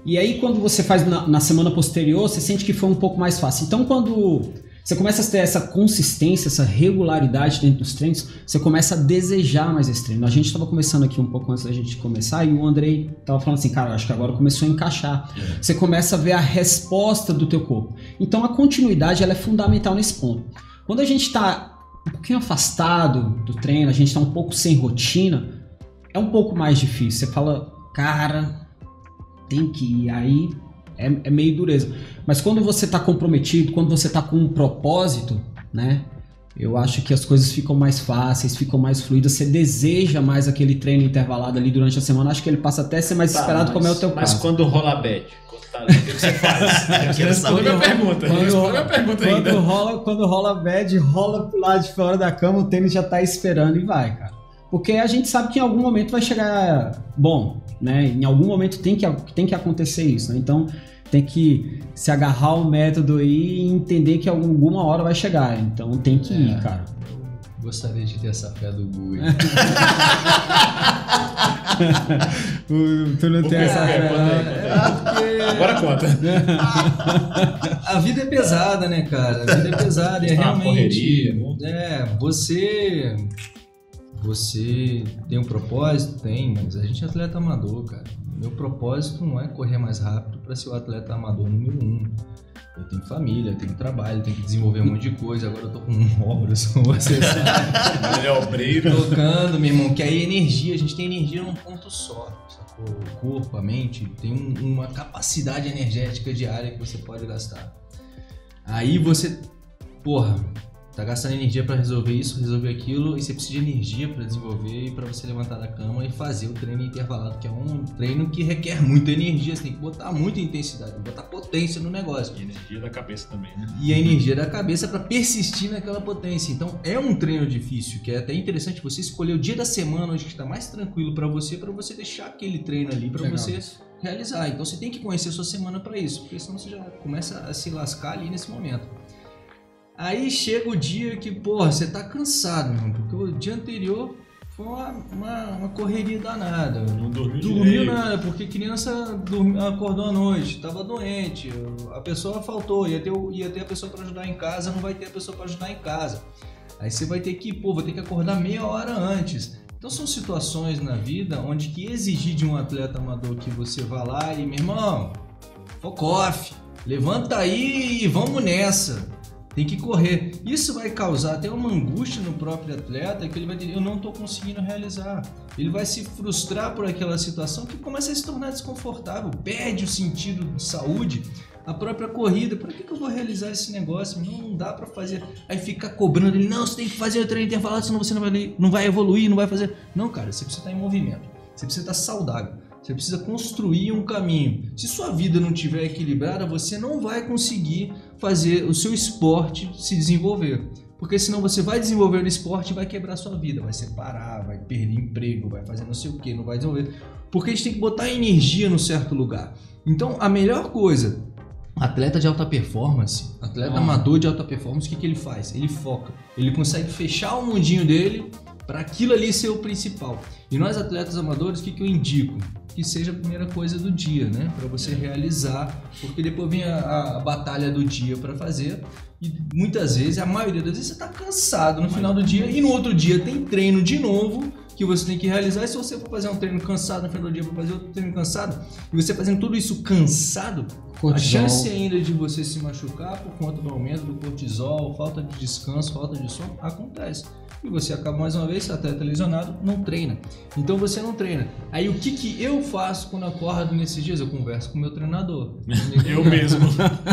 E aí quando você faz na, na semana posterior, você sente que foi um pouco mais fácil. Então quando você começa a ter essa consistência, essa regularidade dentro dos treinos, você começa a desejar mais esse treino. A gente estava conversando aqui um pouco antes da gente começar e o Andrei estava falando assim, cara, acho que agora começou a encaixar. É. Você começa a ver a resposta do teu corpo. Então a continuidade ela é fundamental nesse ponto. Quando a gente está um pouquinho afastado do treino, a gente está um pouco sem rotina, é um pouco mais difícil. Você fala, cara... tem que ir, aí é, é meio dureza. Mas quando você está comprometido, quando você está com um propósito, né? Eu acho que as coisas ficam mais fáceis, ficam mais fluídas, você deseja mais aquele treino intervalado ali durante a semana, acho que ele passa até a ser mais tá, esperado, mas, como é o teu mas caso. Mas quando rola bad, o que você faz? Eu quero saber minha pergunta. Quando rola bad, rola pro lado de fora da cama, o tênis já tá esperando e vai, cara. Porque a gente sabe que em algum momento vai chegar bom, né? Em algum momento tem que, tem que acontecer isso, né? Então tem que se agarrar ao método aí e entender que alguma hora vai chegar. Então tem que é, ir, cara. Eu gostaria de ter essa fé do Gui. Tu não tem essa fé. Agora conta. A vida é pesada, né, cara? A vida é pesada. É ah, realmente. Correria, é, você. Você tem um propósito? Tem, mas a gente é atleta amador, cara. Meu propósito não é correr mais rápido para ser o atleta amador número um. Eu tenho família, eu tenho trabalho, eu tenho que desenvolver um monte de coisa. Agora eu tô com um obra, você sabe. Ele é obreiro. Tocando, meu irmão, que aí é energia. A gente tem energia num ponto só, sacou? O corpo, a mente, tem um, uma capacidade energética diária que você pode gastar. Aí você, porra, tá gastando energia para resolver isso, resolver aquilo, e você precisa de energia para desenvolver e para você levantar da cama e fazer o treino intervalado, que é um treino que requer muita energia, você tem que botar muita intensidade, botar potência no negócio. E energia da cabeça também, né? E a energia da cabeça para persistir naquela potência. Então é um treino difícil, que é até interessante você escolher o dia da semana onde está mais tranquilo para você, para você deixar aquele treino ali para você realizar. Então você tem que conhecer a sua semana para isso, porque senão você já começa a se lascar ali nesse momento. Aí chega o dia que, porra, você tá cansado, meu irmão, porque o dia anterior foi uma, uma, uma correria danada. Não dormiu Dormiu nada, porque criança dormi, acordou à noite, tava doente, a pessoa faltou, ia ter, ia ter a pessoa pra ajudar em casa, não vai ter a pessoa pra ajudar em casa. Aí você vai ter que, pô, vou ter que acordar meia hora antes. Então são situações na vida onde que exigir de um atleta amador que você vá lá e, meu irmão, fuck off, levanta aí e vamos nessa. Tem que correr. Isso vai causar até uma angústia no próprio atleta, que ele vai dizer, eu não estou conseguindo realizar. Ele vai se frustrar por aquela situação que começa a se tornar desconfortável, perde o sentido de saúde, a própria corrida. Por que, que eu vou realizar esse negócio? Não, não dá para fazer. Aí fica cobrando ele, não, você tem que fazer o treino intervalado, senão você não vai, não vai evoluir, não vai fazer. Não, cara, você precisa estar em movimento, você precisa estar saudável. Você precisa construir um caminho. Se sua vida não estiver equilibrada, você não vai conseguir fazer o seu esporte se desenvolver. Porque senão você vai desenvolver o esporte e vai quebrar sua vida. Vai separar, vai perder emprego, vai fazer não sei o que, não vai desenvolver. Porque a gente tem que botar energia num certo lugar. Então, a melhor coisa, atleta de alta performance, atleta ah. amador de alta performance, o que, que ele faz? Ele foca. Ele consegue fechar o mundinho dele para aquilo ali ser o principal. E nós atletas amadores, o que, que eu indico? Que seja a primeira coisa do dia, né? Para você é. realizar, porque depois vem a, a, a batalha do dia para fazer. E muitas vezes, a maioria das vezes, você tá cansado no final do dia e no outro dia tem treino de novo que você tem que realizar. E se você for fazer um treino cansado no final do dia para fazer outro treino cansado, e você fazendo tudo isso cansado, cortisol. A chance ainda de você se machucar por conta do aumento do cortisol, falta de descanso, falta de sono, acontece. E você acaba mais uma vez, se atleta lesionado, não treina. Então você não treina. Aí o que, que eu faço quando acordo nesses dias? Eu converso com o meu treinador. eu mesmo,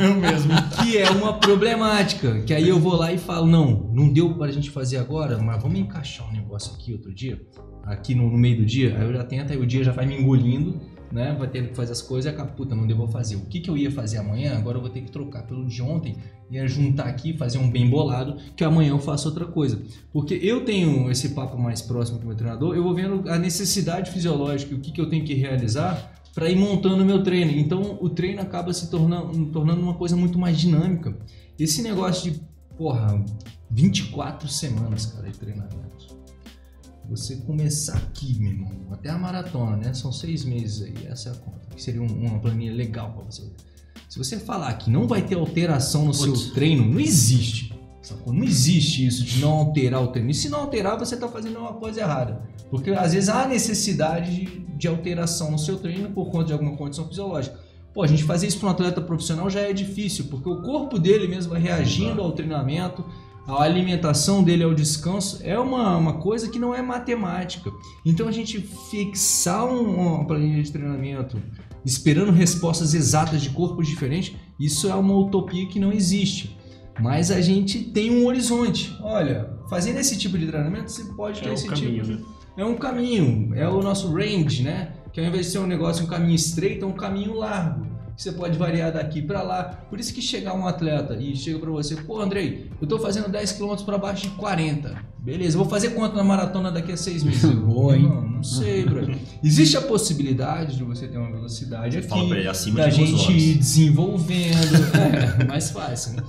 eu mesmo. Que é uma problemática, que aí eu vou lá e falo, não, não deu para a gente fazer agora, mas vamos encaixar um negócio aqui outro dia, aqui no, no meio do dia, aí eu já tento, aí o dia já vai me engolindo, né? Vai tendo que fazer as coisas e acaba, puta, não devo fazer. O que, que eu ia fazer amanhã, agora eu vou ter que trocar pelo de ontem, ia juntar aqui, fazer um bem bolado, que amanhã eu faço outra coisa. Porque eu tenho esse papo mais próximo com o meu treinador, eu vou vendo a necessidade fisiológica, o que, que eu tenho que realizar para ir montando o meu treino. Então o treino acaba se tornando, tornando uma coisa muito mais dinâmica. Esse negócio de, porra, vinte e quatro semanas, cara, de treinamento. Você começar aqui, meu irmão, até a maratona, né? São seis meses aí, essa é a conta. Que seria um, uma planilha legal para você. Se você falar que não vai ter alteração no Putz. seu treino, não existe. Sacou? Não existe isso de não alterar o treino. E se não alterar, você tá fazendo uma coisa errada. Porque às vezes há necessidade de, de alteração no seu treino por conta de alguma condição fisiológica. Pô, a gente fazer isso para um atleta profissional já é difícil, porque o corpo dele mesmo vai reagindo ao treinamento. A alimentação dele ao descanso é uma, uma coisa que não é matemática. Então a gente fixar um, uma planilha de treinamento esperando respostas exatas de corpos diferentes, isso é uma utopia que não existe. Mas a gente tem um horizonte. Olha, fazendo esse tipo de treinamento, você pode ter é esse um caminho, tipo. Né? É um caminho, é o nosso range, né? Que ao invés de ser um negócio, um caminho estreito, é um caminho largo. Você pode variar daqui para lá. Por isso que chegar um atleta e chega para você, pô, Andrei, eu tô fazendo dez quilômetros para baixo de quarenta. Beleza, eu vou fazer quanto na maratona daqui a seis meses? Boa, hein? Não, não sei, brother. Existe a possibilidade de você ter uma velocidade aqui, fala pra ele, acima da de gente ir desenvolvendo. É, mais fácil, né?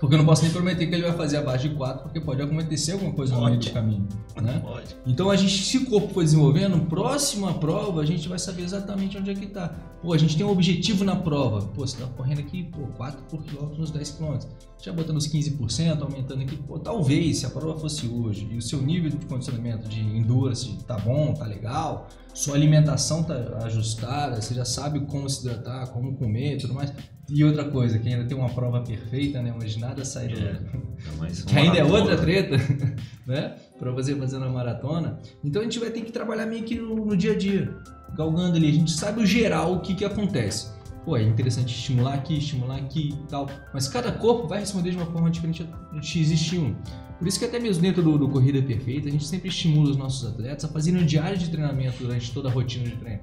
Porque eu não posso nem prometer que ele vai fazer abaixo de quatro, porque pode acontecer alguma coisa no meio do caminho, né? Pode. Então a gente, se o corpo for desenvolvendo, próxima prova a gente vai saber exatamente onde é que tá. Pô, a gente tem um objetivo na prova. Pô, você tá correndo aqui, pô, quatro por quilômetro nos dez quilômetros. Já botando os quinze por cento, aumentando aqui. Pô, talvez, se a prova fosse hoje e o seu nível de condicionamento de endurance tá bom, tá legal, sua alimentação tá ajustada, você já sabe como se hidratar, como comer e tudo mais. E outra coisa, que ainda tem uma prova perfeita, né? Onde nada sai do... É, que ainda é outra treta, né? Pra você fazer uma maratona. Então a gente vai ter que trabalhar meio que no, no dia a dia, galgando ali. A gente sabe o geral, o que que acontece. Pô, é interessante estimular aqui, estimular aqui e tal. Mas cada corpo vai responder de uma forma diferente do X e X um. Por isso que até mesmo dentro do, do Corrida Perfeita, a gente sempre estimula os nossos atletas a fazerem um diário de treinamento durante toda a rotina de treino.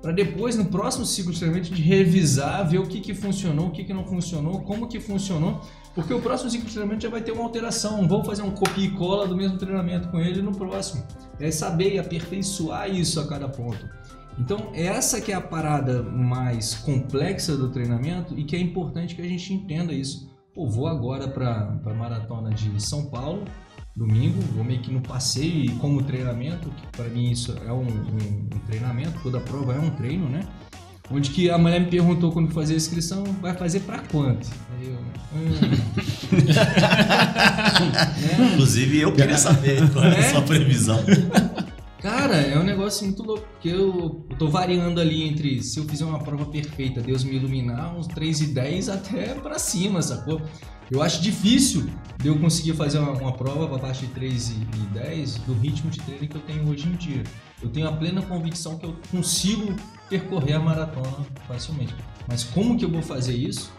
Para depois, no próximo ciclo de treinamento, de revisar, ver o que, que funcionou, o que, que não funcionou, como que funcionou, porque o próximo ciclo de treinamento já vai ter uma alteração, vamos fazer um copia e cola do mesmo treinamento com ele no próximo. É saber aperfeiçoar isso a cada ponto. Então, essa que é a parada mais complexa do treinamento e que é importante que a gente entenda isso. Pô, vou agora para a maratona de São Paulo, domingo, vou meio que no passeio e como treinamento, que para mim isso é um, um, um treinamento, toda prova é um treino, né? Onde que a mulher me perguntou quando fazer a inscrição, vai fazer para quanto? Aí eu, hum. né? Inclusive eu queria saber qual é a sua previsão. Cara, é um negócio muito louco, porque eu, eu tô variando ali entre, se eu fizer uma prova perfeita, Deus me iluminar, uns três e dez até pra cima, sacou? Eu acho difícil de eu conseguir fazer uma, uma prova abaixo de três e dez do ritmo de treino que eu tenho hoje em dia. Eu tenho a plena convicção que eu consigo percorrer a maratona facilmente. Mas como que eu vou fazer isso?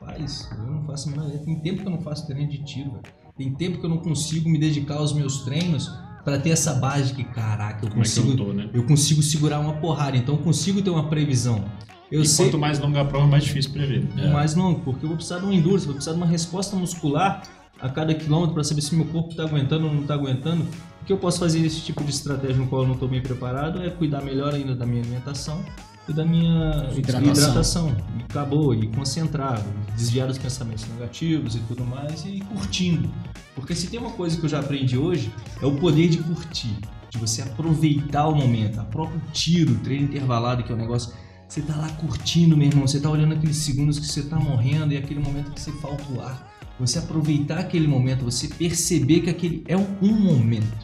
Rapaz, eu não faço mais nada. Tem tempo que eu não faço treino de tiro, velho. Tem tempo que eu não consigo me dedicar aos meus treinos para ter essa base de que, caraca, eu consigo, é que eu, tô, né? eu consigo segurar uma porrada, então eu consigo ter uma previsão. Eu e sei, quanto mais longa a prova, mais difícil prever. É. Mais longo, porque eu vou precisar de um endurance, vou precisar de uma resposta muscular a cada quilômetro para saber se meu corpo está aguentando ou não está aguentando. O que eu posso fazer nesse tipo de estratégia no qual eu não estou bem preparado é cuidar melhor ainda da minha alimentação e da minha hidratação. hidratação. E acabou, e concentrar, desviar os pensamentos negativos e tudo mais, e curtindo. Porque se tem uma coisa que eu já aprendi hoje, é o poder de curtir, de você aproveitar o momento, a próprio tiro, treino intervalado, que é um negócio... Você tá lá curtindo, meu irmão, você tá olhando aqueles segundos que você tá morrendo e aquele momento que você falta o ar. Você aproveitar aquele momento, você perceber que aquele é um, um momento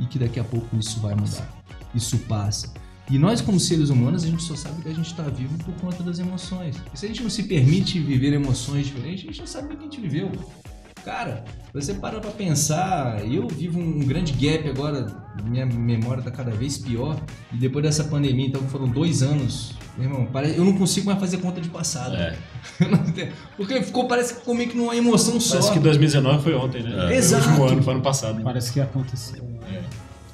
e que daqui a pouco isso vai mudar, isso passa. E nós, como seres humanos, a gente só sabe que a gente está vivo por conta das emoções. E se a gente não se permite viver emoções diferentes, a gente não sabe o que a gente viveu. Cara, você para pra pensar, eu vivo um grande gap agora, minha memória tá cada vez pior, e depois dessa pandemia, então foram dois anos, meu irmão, eu não consigo mais fazer conta de passado. É. Porque ficou, parece que comigo numa emoção só. Parece que dois mil e dezenove foi ontem, né? É. Exato. Foi o último ano, foi ano passado. Parece que aconteceu. É.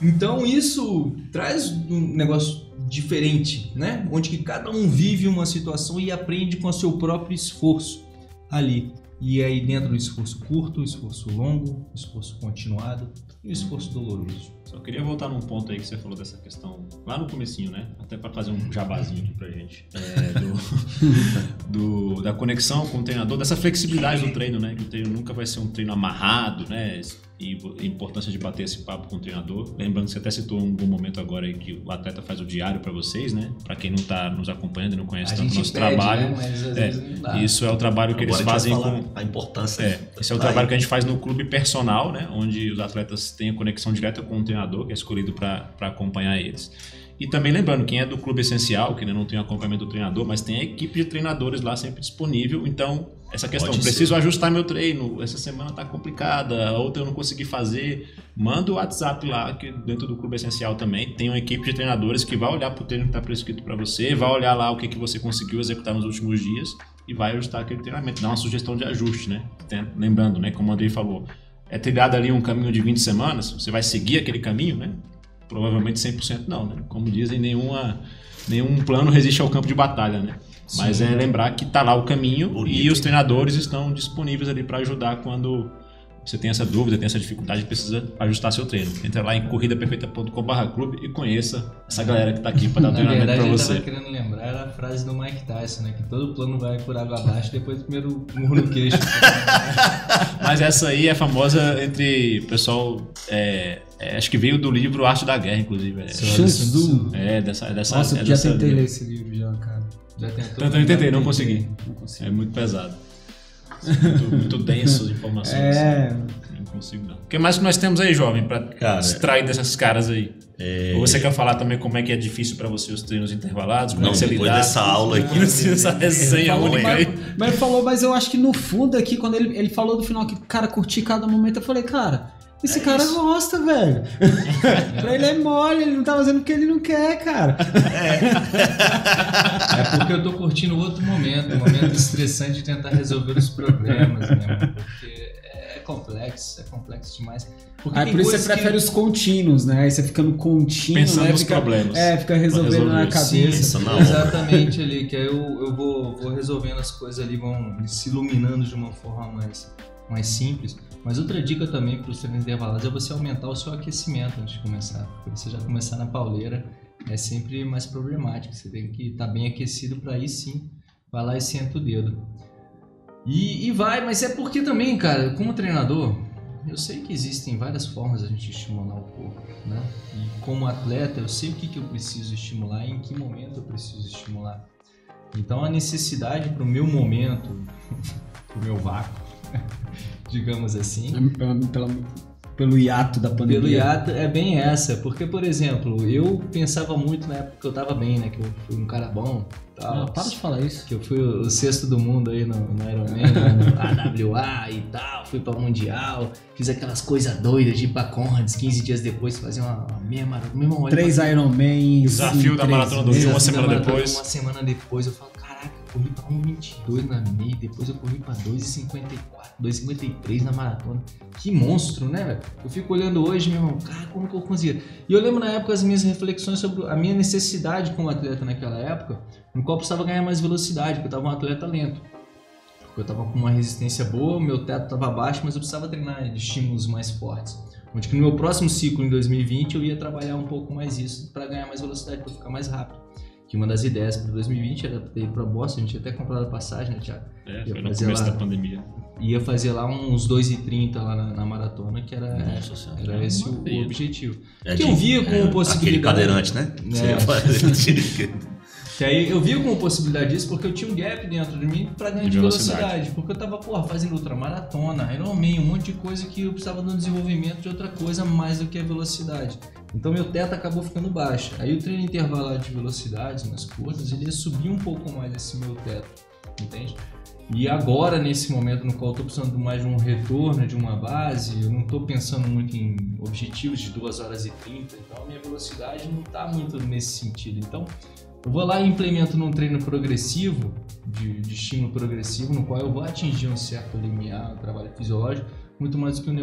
Então isso traz um negócio diferente, né? Onde que cada um vive uma situação e aprende com o seu próprio esforço ali. E aí dentro do esforço curto, esforço longo, esforço continuado e esforço doloroso. Só queria voltar num ponto aí que você falou dessa questão lá no comecinho, né? Até para fazer um jabazinho aqui pra gente. É, do, do, da conexão com o treinador, dessa flexibilidade do treino, né? Que o treino nunca vai ser um treino amarrado, né? E a importância de bater esse papo com o treinador. Lembrando que você até citou um bom momento agora aí que o atleta faz o diário para vocês, né? Para quem não está nos acompanhando e não conhece a tanto o nosso pede, trabalho. Né? Mas às é, vezes não dá. Isso é o trabalho que agora eles fazem com... A importância. É, esse é o trabalho aí que a gente faz no clube personal, né? Onde os atletas têm a conexão direta com o treinador, que é escolhido para acompanhar eles. E também lembrando, quem é do Clube Essencial, que não tem o acompanhamento do treinador, mas tem a equipe de treinadores lá sempre disponível. Então, essa questão, Pode preciso ser. ajustar meu treino, essa semana tá complicada, outra eu não consegui fazer, manda o WhatsApp lá, que dentro do Clube Essencial também tem uma equipe de treinadores que vai olhar pro treino que tá prescrito para você, vai olhar lá o que, que você conseguiu executar nos últimos dias e vai ajustar aquele treinamento, dá uma sugestão de ajuste, né? Lembrando, né, como o Andrei falou, é trilhado ali um caminho de vinte semanas, você vai seguir aquele caminho, né? Provavelmente cem por cento não, né? Como dizem, nenhuma, nenhum plano resiste ao campo de batalha, né? Sim. Mas é lembrar que tá lá o caminho. Bonito. E os treinadores estão disponíveis ali para ajudar quando você tem essa dúvida, tem essa dificuldade, precisa ajustar seu treino. Entra lá em corrida perfeita ponto com barra clube e conheça essa galera que tá aqui para dar o treinamento para você. Na verdade, eu tava querendo lembrar era a frase do Mike Tyson, né? Que todo plano vai por água abaixo depois do primeiro murro no queixo. Mas essa aí é famosa entre o pessoal... É... É, acho que veio do livro Arte da Guerra, inclusive. É, Chances do... É, dessa... dessa Nossa, é eu já dessa tentei ler esse livro já, cara. Já tentou. Tanto eu tentei, não consegui. não consegui. É muito pesado. Muito, muito denso as informações. É... Assim. Não consigo, não. O que mais que nós temos aí, jovem, pra extrair dessas caras aí? É... Ou você quer falar também como é que é difícil pra você os treinos intervalados? Como não, é que você depois lidar? Dessa aula aqui. Essa resenha única aí. Mas ele falou, mas eu acho que no fundo aqui, quando ele, ele falou do final que, cara, curti cada momento, eu falei, cara... Esse é cara isso. gosta, velho. Pra ele é mole, ele não tá fazendo porque ele não quer, cara. É, é porque eu tô curtindo outro momento, um momento estressante de tentar resolver os problemas, né? Porque é complexo, é complexo demais. Porque aí por isso você prefere que... os contínuos, né? Aí você fica no contínuo, pensando né? nos fica, problemas. É, fica resolvendo na cabeça. Sim, na exatamente ali, que aí eu, eu vou, vou resolvendo as coisas ali, vão se iluminando de uma forma mais, mais simples. Mas outra dica também para os treinos intervalados é você aumentar o seu aquecimento antes de começar. Porque você já começar na pauleira é sempre mais problemático. Você tem que estar bem aquecido para aí sim, vai lá e senta o dedo. E, e vai, mas é porque também, cara, como treinador, eu sei que existem várias formas de a gente estimular o corpo, né? E como atleta, eu sei o que, que eu preciso estimular e em que momento eu preciso estimular. Então a necessidade para o meu momento, para o meu vácuo, digamos assim, pelo, pelo, pelo hiato da pandemia. Pelo hiato é bem essa, porque, por exemplo, eu pensava muito na época que eu tava bem, né, que eu fui um cara bom. Tal, ah, para de falar isso. Que eu fui o sexto do mundo aí no, no Ironman, no A W A e tal, fui pra Mundial, fiz aquelas coisas doidas de ir pra Conrads, quinze dias depois fazer uma, uma mesma, mesma hora. Três Ironman, desafio da maratona do Rio, uma semana depois. Uma semana depois eu falo, caraca, eu corri pra um vírgula vinte e dois na meia, depois eu corri pra dois vírgula cinquenta e quatro, dois vírgula cinquenta e três na maratona. Que monstro, né, velho? Eu fico olhando hoje, meu irmão, cara, como que eu conseguia? E eu lembro na época as minhas reflexões sobre a minha necessidade como atleta naquela época, no qual eu precisava ganhar mais velocidade, porque eu tava um atleta lento. Porque eu tava com uma resistência boa, meu teto tava baixo, mas eu precisava treinar de estímulos mais fortes. Onde que no meu próximo ciclo, em dois mil e vinte, eu ia trabalhar um pouco mais isso, para ganhar mais velocidade, para ficar mais rápido. Que uma das ideias para dois mil e vinte era ter ido para Boston, a gente até comprado a passagem, né, Thiago? É, foi no começo lá, da pandemia. Ia fazer lá uns dois e trinta lá na, na maratona, que era, Nossa, era, era esse o, o objetivo. É, que eu via como é, possibilidade... Aquele cadeirante, né? É. Que aí eu via como possibilidade disso porque eu tinha um gap dentro de mim para ganhar de velocidade. velocidade. Porque eu tava, porra, fazendo ultramaratona, Ironman, um monte de coisa que eu precisava de um desenvolvimento de outra coisa mais do que a velocidade. Então meu teto acabou ficando baixo. Aí o treino intervalado de velocidade nas curtas, ele ia subir um pouco mais esse meu teto, entende? E agora, nesse momento no qual eu tô precisando mais de um retorno, de uma base, eu não tô pensando muito em objetivos de duas horas e trinta, então a minha velocidade não tá muito nesse sentido. Então... eu vou lá e implemento num treino progressivo, de, de estímulo progressivo, no qual eu vou atingir um certo limiar, um trabalho fisiológico, muito mais do que o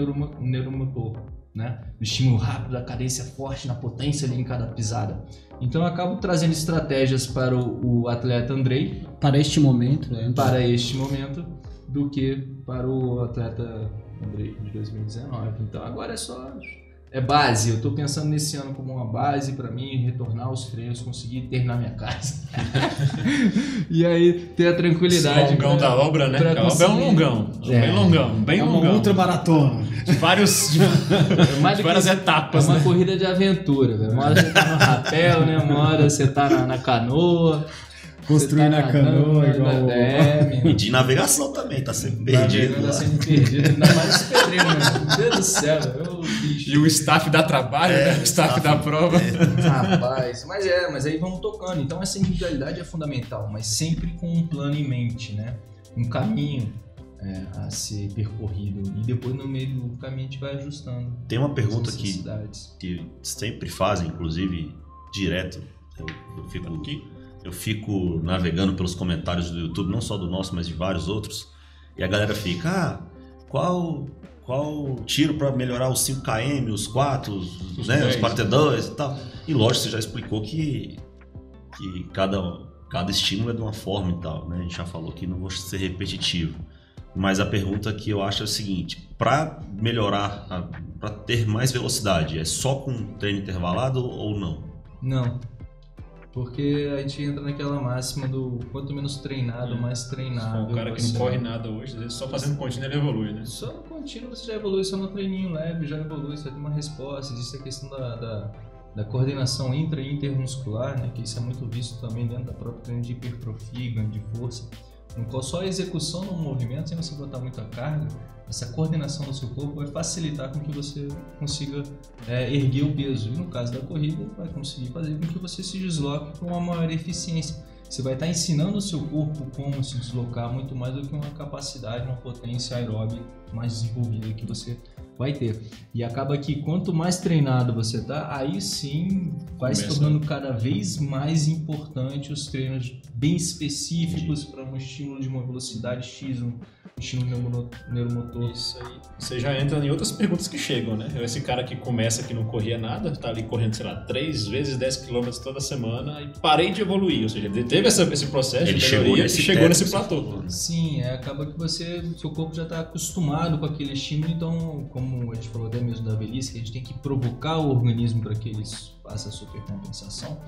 neuromotor, né? O estímulo rápido, a cadência forte, na potência ali em cada pisada. Então eu acabo trazendo estratégias para o, o atleta Andrei. Para este momento, né? Para este momento, do que para o atleta Andrei de dois mil e dezenove. Então agora é só... é base, eu tô pensando nesse ano como uma base para mim, retornar aos treinos, conseguir terminar minha casa. E aí ter a tranquilidade. O longão pra, da obra, né? A obra é um longão, é. bem longão, bem é longão. É um ultramaratona. De, vários, de, de várias etapas, É uma né? corrida de aventura, velho. Uma hora você tá no rapel, né? Uma hora você tá na, na canoa. Construir tá na canoa, igual... É, e de navegação também, tá sempre perdido. Tá sempre perdido, ainda mais os pedreiros, meu Deus do céu, eu bicho. E o staff dá trabalho, é, né? O staff, staff dá prova. É, rapaz, mas é, mas aí vamos tocando. Então essa individualidade é fundamental, mas sempre com um plano em mente, né? Um caminho é, a ser percorrido. E depois no meio do caminho a gente vai ajustando. Tem uma pergunta que, que sempre fazem, inclusive direto. Eu, eu fico aqui. Eu fico navegando pelos comentários do YouTube, não só do nosso, mas de vários outros. E a galera fica, ah, qual, qual tiro para melhorar os cinco quilômetros, os quatro, os, né, os quarenta e dois e tal. E lógico, você já explicou que, que cada, cada estímulo é de uma forma e tal, né? A gente já falou que não vou ser repetitivo. Mas a pergunta que eu acho é o seguinte, para melhorar, para ter mais velocidade, é só com treino intervalado ou não? Não. Porque a gente entra naquela máxima do quanto menos treinado, é. mais treinado. O cara que não corre nada hoje, só fazendo contínuo ele evolui, né? Só no contínuo você já evolui, só no treininho leve já evolui, você já tem uma resposta. Existe a questão da, da, da coordenação intra e intermuscular, né? Que isso é muito visto também dentro da própria treino de hipertrofia, ganho de força. No qual só a execução no movimento, sem você botar muita carga, essa coordenação do seu corpo vai facilitar com que você consiga é, erguer o peso. E no caso da corrida, vai conseguir fazer com que você se desloque com uma maior eficiência. Você vai estar ensinando o seu corpo como se deslocar muito mais do que uma capacidade, uma potência aeróbica mais desenvolvida que você vai ter. E acaba que quanto mais treinado você tá, aí sim vai Começa. se tornando cada vez mais importante os treinos bem específicos para um estímulo de uma velocidade X, um estímulo neuromotor. Isso aí. Você já entra em outras perguntas que chegam, né? Esse cara que começa que não corria nada, tá ali correndo, sei lá, três vezes dez quilômetros toda semana e parei de evoluir, ou seja, ele teve essa, esse processo ele de melhoria e chegou nesse platô. Sim, é, acaba que você, seu corpo já tá acostumado com aquele estímulo, então, como Como a gente falou até mesmo da velhice, que a gente tem que provocar o organismo para que ele faça a supercompensação.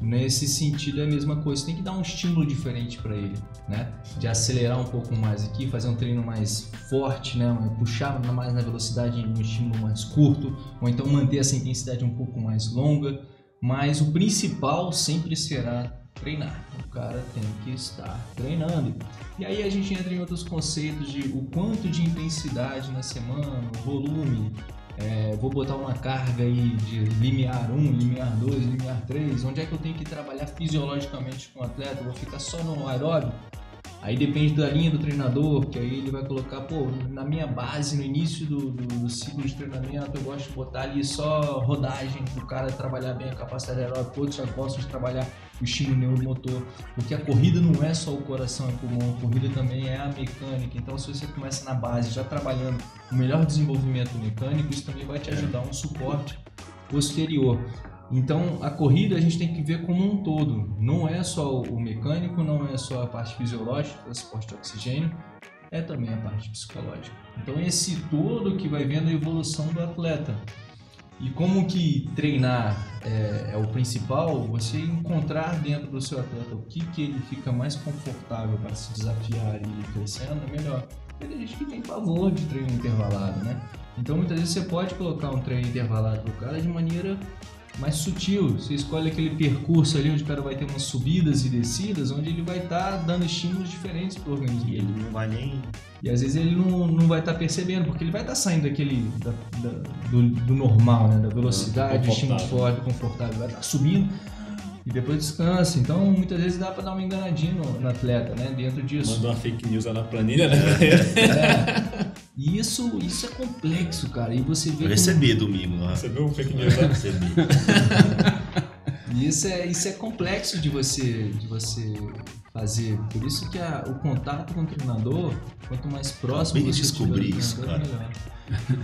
Nesse sentido é a mesma coisa, você tem que dar um estímulo diferente para ele, né? De acelerar um pouco mais aqui, fazer um treino mais forte, né? Puxar mais na velocidade em um estímulo mais curto, ou então manter essa intensidade um pouco mais longa. Mas o principal sempre será treinar. O cara tem que estar treinando. E aí a gente entra em outros conceitos de o quanto de intensidade na semana, volume, é, vou botar uma carga aí de limiar um, limiar dois, limiar três, onde é que eu tenho que trabalhar fisiologicamente com o atleta, vou ficar só no aeróbico? Aí depende da linha do treinador, que aí ele vai colocar, pô, na minha base, no início do, do, do ciclo de treinamento, eu gosto de botar ali só rodagem, para o cara trabalhar bem a capacidade aeróbica, outros já gostam de trabalhar o estímulo neuromotor, porque a corrida não é só o coração e o pulmão, a corrida também é a mecânica, então se você começa na base já trabalhando o melhor desenvolvimento mecânico, isso também vai te ajudar um suporte posterior. Então, a corrida a gente tem que ver como um todo, não é só o mecânico, não é só a parte fisiológica, transporte de oxigênio, é também a parte psicológica. Então, esse todo que vai vendo a evolução do atleta. E como que treinar é, é o principal, você encontrar dentro do seu atleta o que, que ele fica mais confortável para se desafiar e ir crescendo, é melhor. Tem gente que tem favor de treino intervalado, né? Então, muitas vezes você pode colocar um treino intervalado para o cara de maneira mais sutil, você escolhe aquele percurso ali onde o cara vai ter umas subidas e descidas, onde ele vai estar tá dando estímulos diferentes para o organismo. E ele não vai nem... E às vezes ele não, não vai estar tá percebendo, porque ele vai estar tá saindo daquele, da, da, do, do normal, né? Da velocidade, estímulo forte, confortável, vai estar tá subindo e depois descansa. Então muitas vezes dá para dar uma enganadinha no, no atleta, né? Dentro disso. Mandou uma fake news lá na planilha, né? É. E isso, isso é complexo, cara, e você vê... Eu recebi como... do mimo, né? Recebeu um fake news, né? Recebi. Isso é, isso é complexo de você, de você fazer, por isso que a, o contato com o treinador, quanto mais próximo... Eu você descobri isso, cara.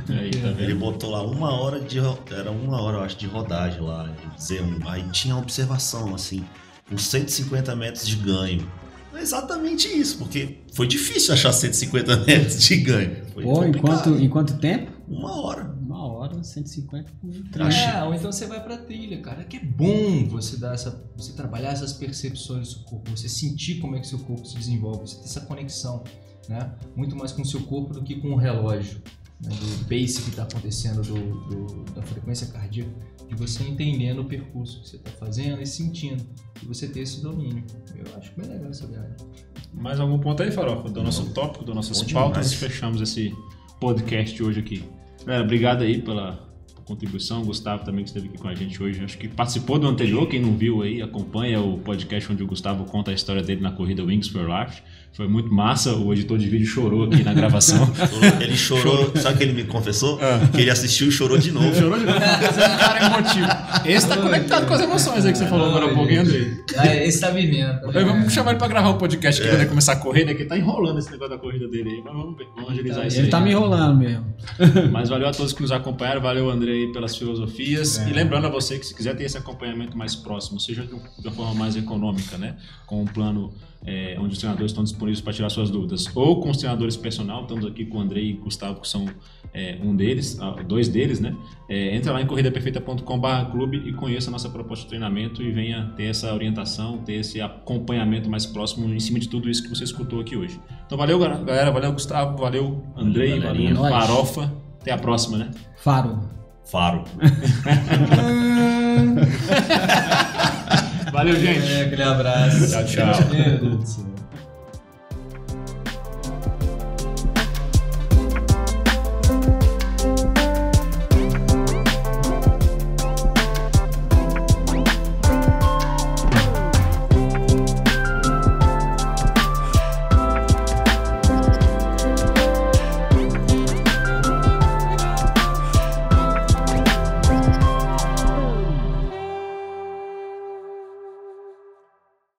É aí, tá ele botou lá uma hora de... Era uma hora, eu acho, de rodagem lá, Z um. Aí tinha uma observação, assim, uns cento e cinquenta metros de ganho. É exatamente isso, porque foi difícil achar cento e cinquenta metros de ganho. Foi Pô, em quanto, em quanto tempo? Uma hora. Uma hora, cento e cinquenta por trás. É, ou então você vai pra trilha, cara, que é bom você dar essa, você trabalhar essas percepções do seu corpo, você sentir como é que seu corpo se desenvolve, você ter essa conexão, né? Muito mais com o seu corpo do que com o relógio, né? Do pace que tá acontecendo, do, do, da frequência cardíaca, de você entendendo o percurso que você tá fazendo e sentindo. E você ter esse domínio. Eu acho bem legal essa viagem. Mais algum ponto aí, Farofa? Do nosso tópico, das nossas pautas, fechamos esse podcast de hoje aqui. Galera, obrigado aí pela contribuição, o Gustavo também que esteve aqui com a gente hoje, acho que participou do anterior, quem não viu aí, acompanha o podcast onde o Gustavo conta a história dele na corrida Wings for Life, foi muito massa, o editor de vídeo chorou aqui na gravação. Ele chorou, chorou. Sabe o que ele me confessou? É. Que ele assistiu e chorou de novo. Chorou de novo, esse é um cara emotivo. Esse tá conectado com as emoções aí que você falou agora um pouquinho, Andrei. Esse tá vivendo. Tá vamos chamar ele pra gravar o um podcast aqui é. quando ele começar a correr, né, que tá enrolando esse negócio da corrida dele aí, mas vamos ver, vamos agilizar isso. Ele tá me enrolando mesmo. Mas valeu a todos que nos acompanharam, valeu Andrei pelas filosofias é. e lembrando a você que se quiser ter esse acompanhamento mais próximo, seja de uma forma mais econômica, né, com um plano é, onde os treinadores estão disponíveis para tirar suas dúvidas, ou com os treinadores personal, estamos aqui com o Andrei e o Gustavo que são é, um deles, dois deles, né, é, entra lá em corrida perfeita ponto com barra clube e conheça a nossa proposta de treinamento e venha ter essa orientação, ter esse acompanhamento mais próximo em cima de tudo isso que você escutou aqui hoje. Então valeu galera, valeu Gustavo, valeu Andrei, valeu, valeu Farofa. Até a próxima, né? Faro. Faro. Valeu, gente. É, aquele abraço. Tchau, tchau.